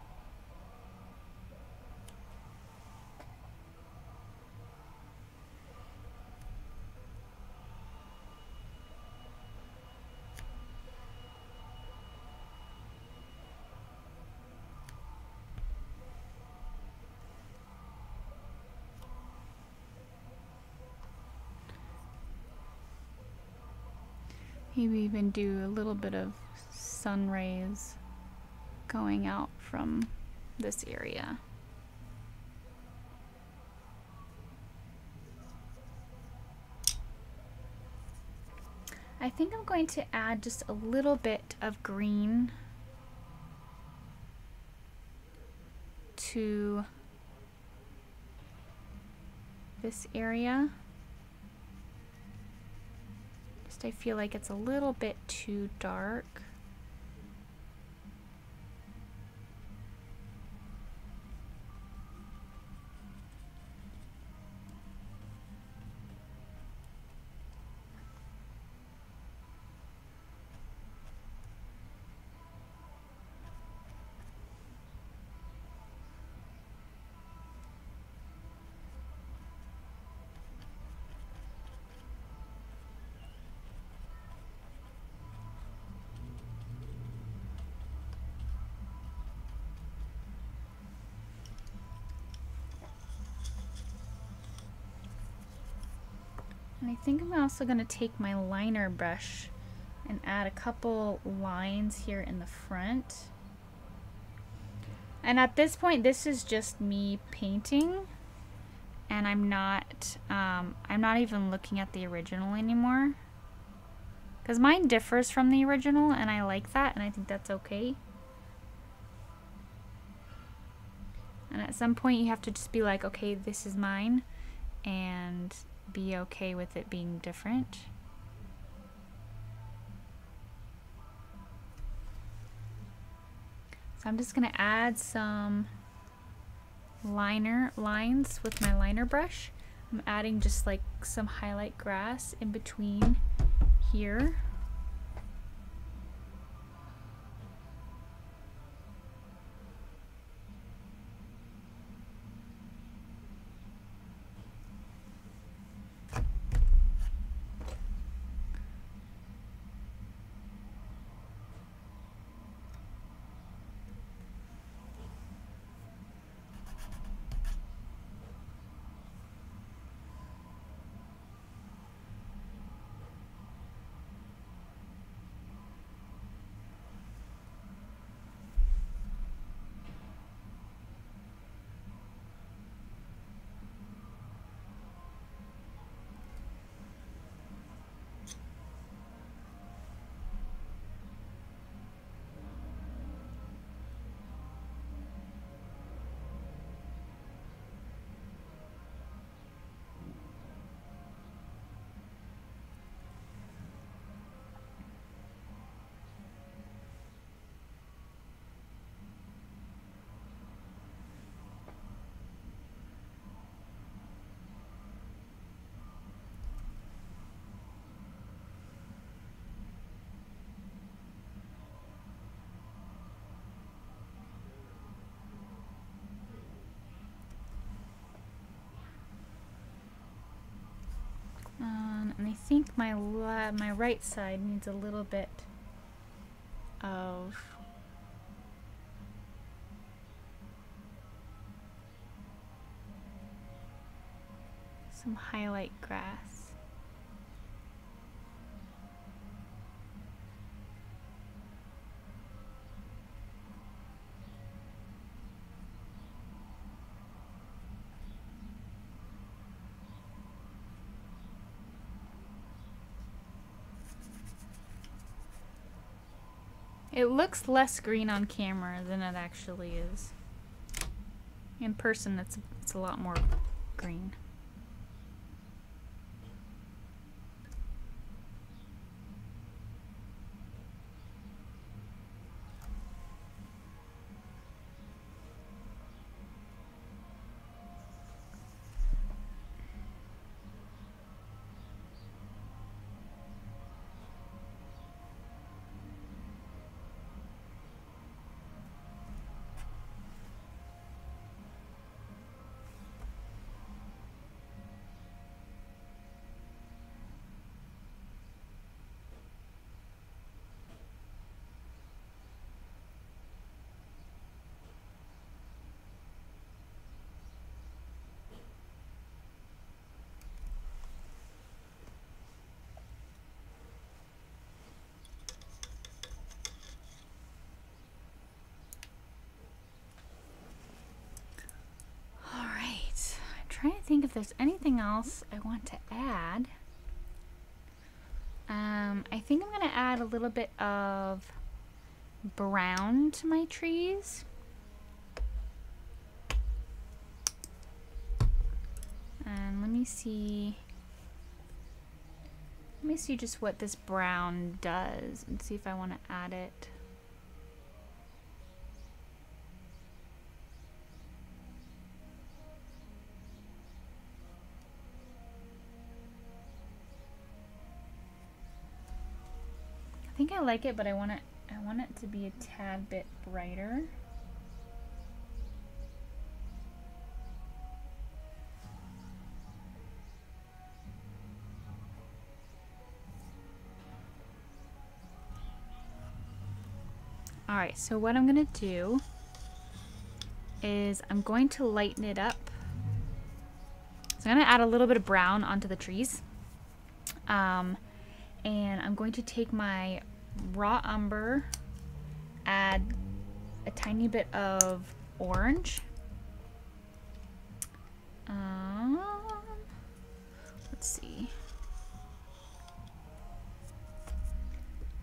Maybe even do a little bit of sun rays going out from this area. I think I'm going to add just a little bit of green to this area. I feel like it's a little bit too dark. And I think I'm also going to take my liner brush and add a couple lines here in the front. And at this point, this is just me painting, and I'm not um, I'm not even looking at the original anymore, because mine differs from the original, and I like that, and I think that's okay. And at some point, you have to just be like, okay, this is mine, and be okay with it being different. So I'm just gonna add some liner lines with my liner brush. I'm adding just like some highlight grass in between here. think my la my right side needs a little bit of some highlight grass. It looks less green on camera than it actually is. In person, it's, it's a lot more green. Trying to think if there's anything else I want to add. Um, I think I'm going to add a little bit of brown to my trees. And let me see. Let me see just what this brown does and see if I want to add it. I think I like it, but I want it, I want it to be a tad bit brighter. All right, so what I'm gonna do is I'm going to lighten it up. So I'm gonna add a little bit of brown onto the trees. Um, and I'm going to take my Raw Umber, add a tiny bit of orange. Um, let's see.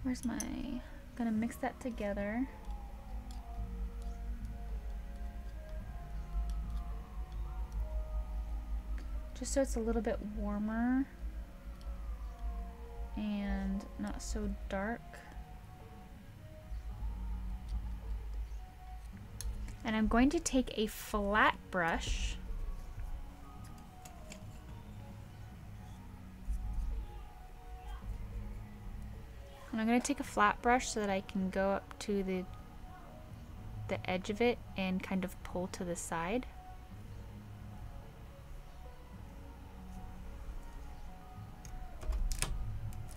Where's my, I'm gonna mix that together. Just so it's a little bit warmer and not so dark. And I'm going to take a flat brush and I'm going to take a flat brush so that I can go up to the the edge of it and kind of pull to the side.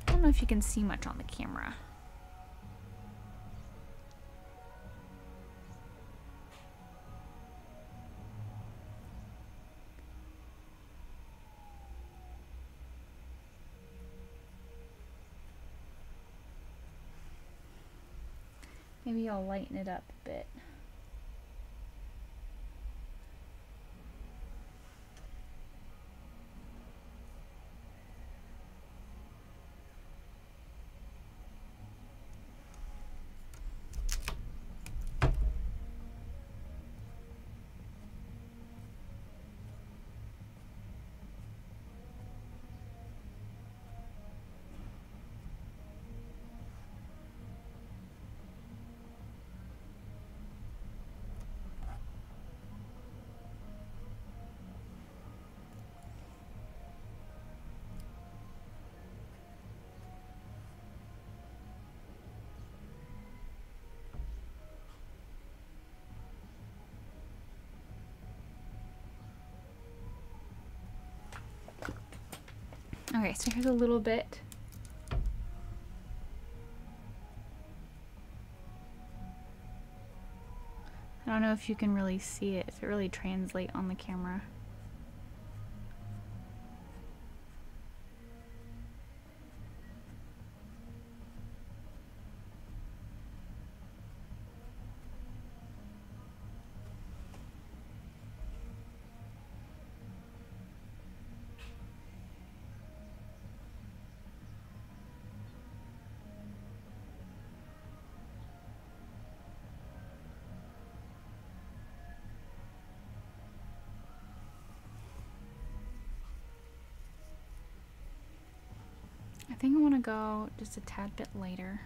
I don't know if you can see much on the camera. Maybe I'll lighten it up a bit. Okay, so here's a little bit. I don't know if you can really see it, if it really translates on the camera. I think I want to go just a tad bit lighter,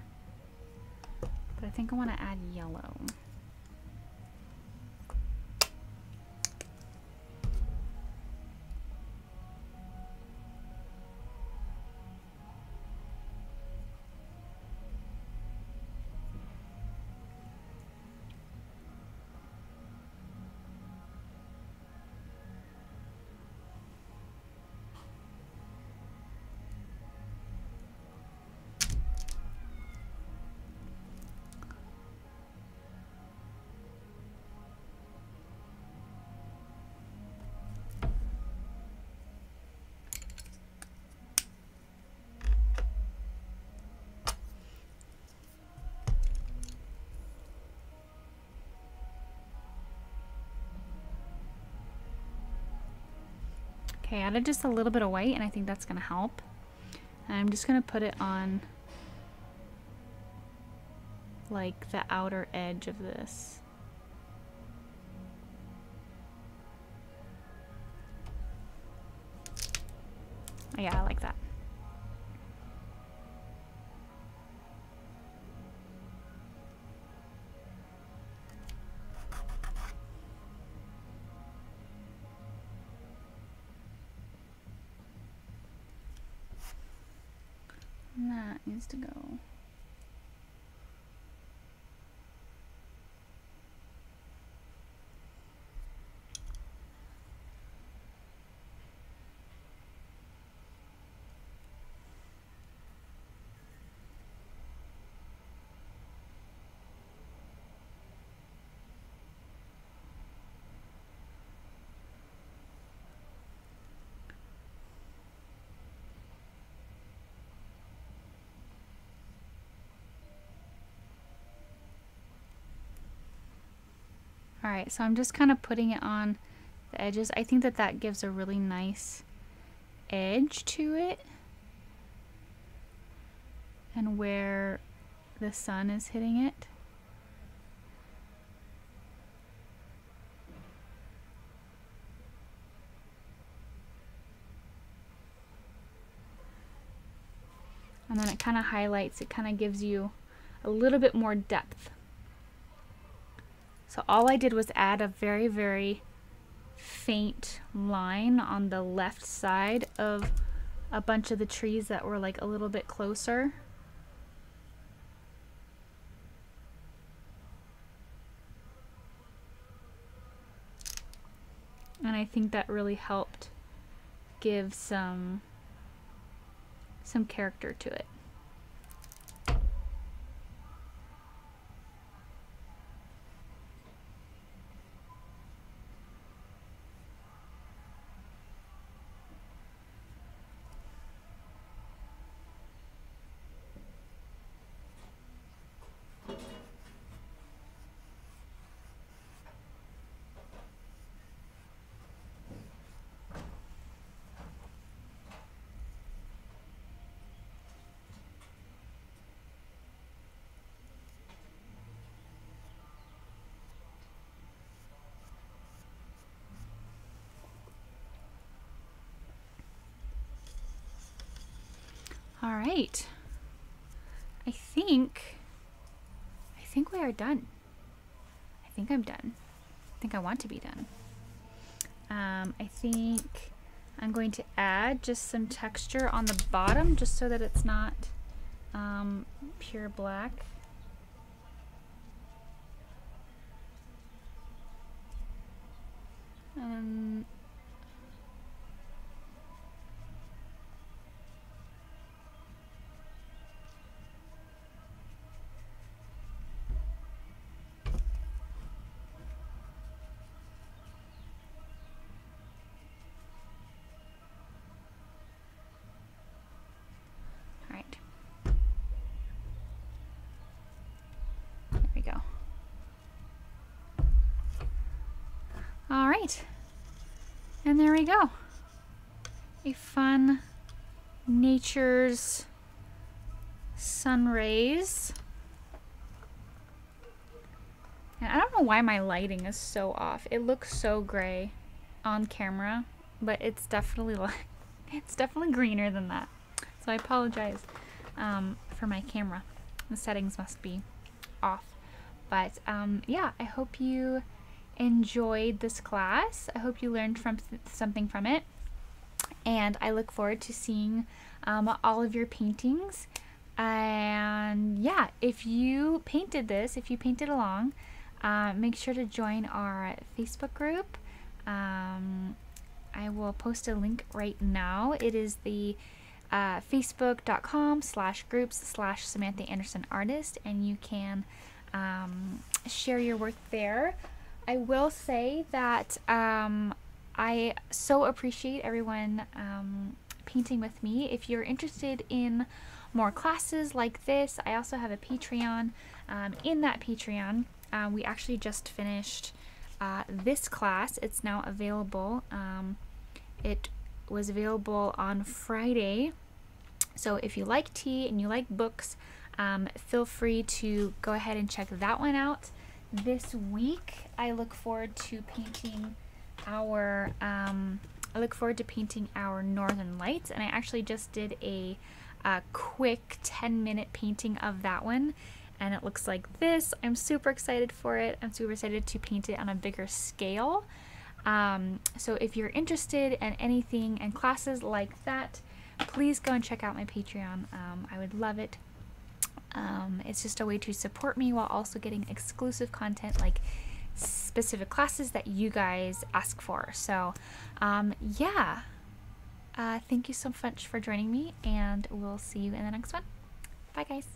but I think I want to add yellow. Okay, I added just a little bit of white, and I think that's going to help. And I'm just going to put it on like the outer edge of this. Oh, yeah, I like that. Needs to go. Alright, so I'm just kind of putting it on the edges. I think that that gives a really nice edge to it. And where the sun is hitting it. And then it kind of highlights, it kind of gives you a little bit more depth. So all I did was add a very, very faint line on the left side of a bunch of the trees that were like a little bit closer. And I think that really helped give some, some character to it. All right, I think, I think we are done. I think I'm done. I think I want to be done. Um, I think I'm going to add just some texture on the bottom just so that it's not um, pure black. Um, right, and there we go. A fun nature's sun rays. And I don't know why my lighting is so off. It looks so gray on camera, but it's definitely like it's definitely greener than that. So I apologize um, for my camera. The settings must be off. But um, yeah, I hope you enjoyed this class. I hope you learned from something from it. And I look forward to seeing um, all of your paintings. And yeah, if you painted this, if you painted along, uh, make sure to join our Facebook group. Um, I will post a link right now. It is the uh, facebook.com slash groups slash Samantha Anderson Artist, and you can um, share your work there. I will say that um, I so appreciate everyone um, painting with me. If you're interested in more classes like this, I also have a Patreon. Um, in that Patreon, uh, we actually just finished uh, this class. It's now available. Um, it was available on Friday. So if you like tea and you like books, um, feel free to go ahead and check that one out. This week, I look forward to painting our um I look forward to painting our Northern Lights, and I actually just did a, a quick ten minute painting of that one, and it looks like this. I'm super excited for it. I'm super excited to paint it on a bigger scale. Um, so if you're interested in anything and classes like that, please go and check out my Patreon. Um, I would love it. Um, it's just a way to support me while also getting exclusive content like specific classes that you guys ask for. So um, yeah, uh, thank you so much for joining me, and we'll see you in the next one. Bye guys.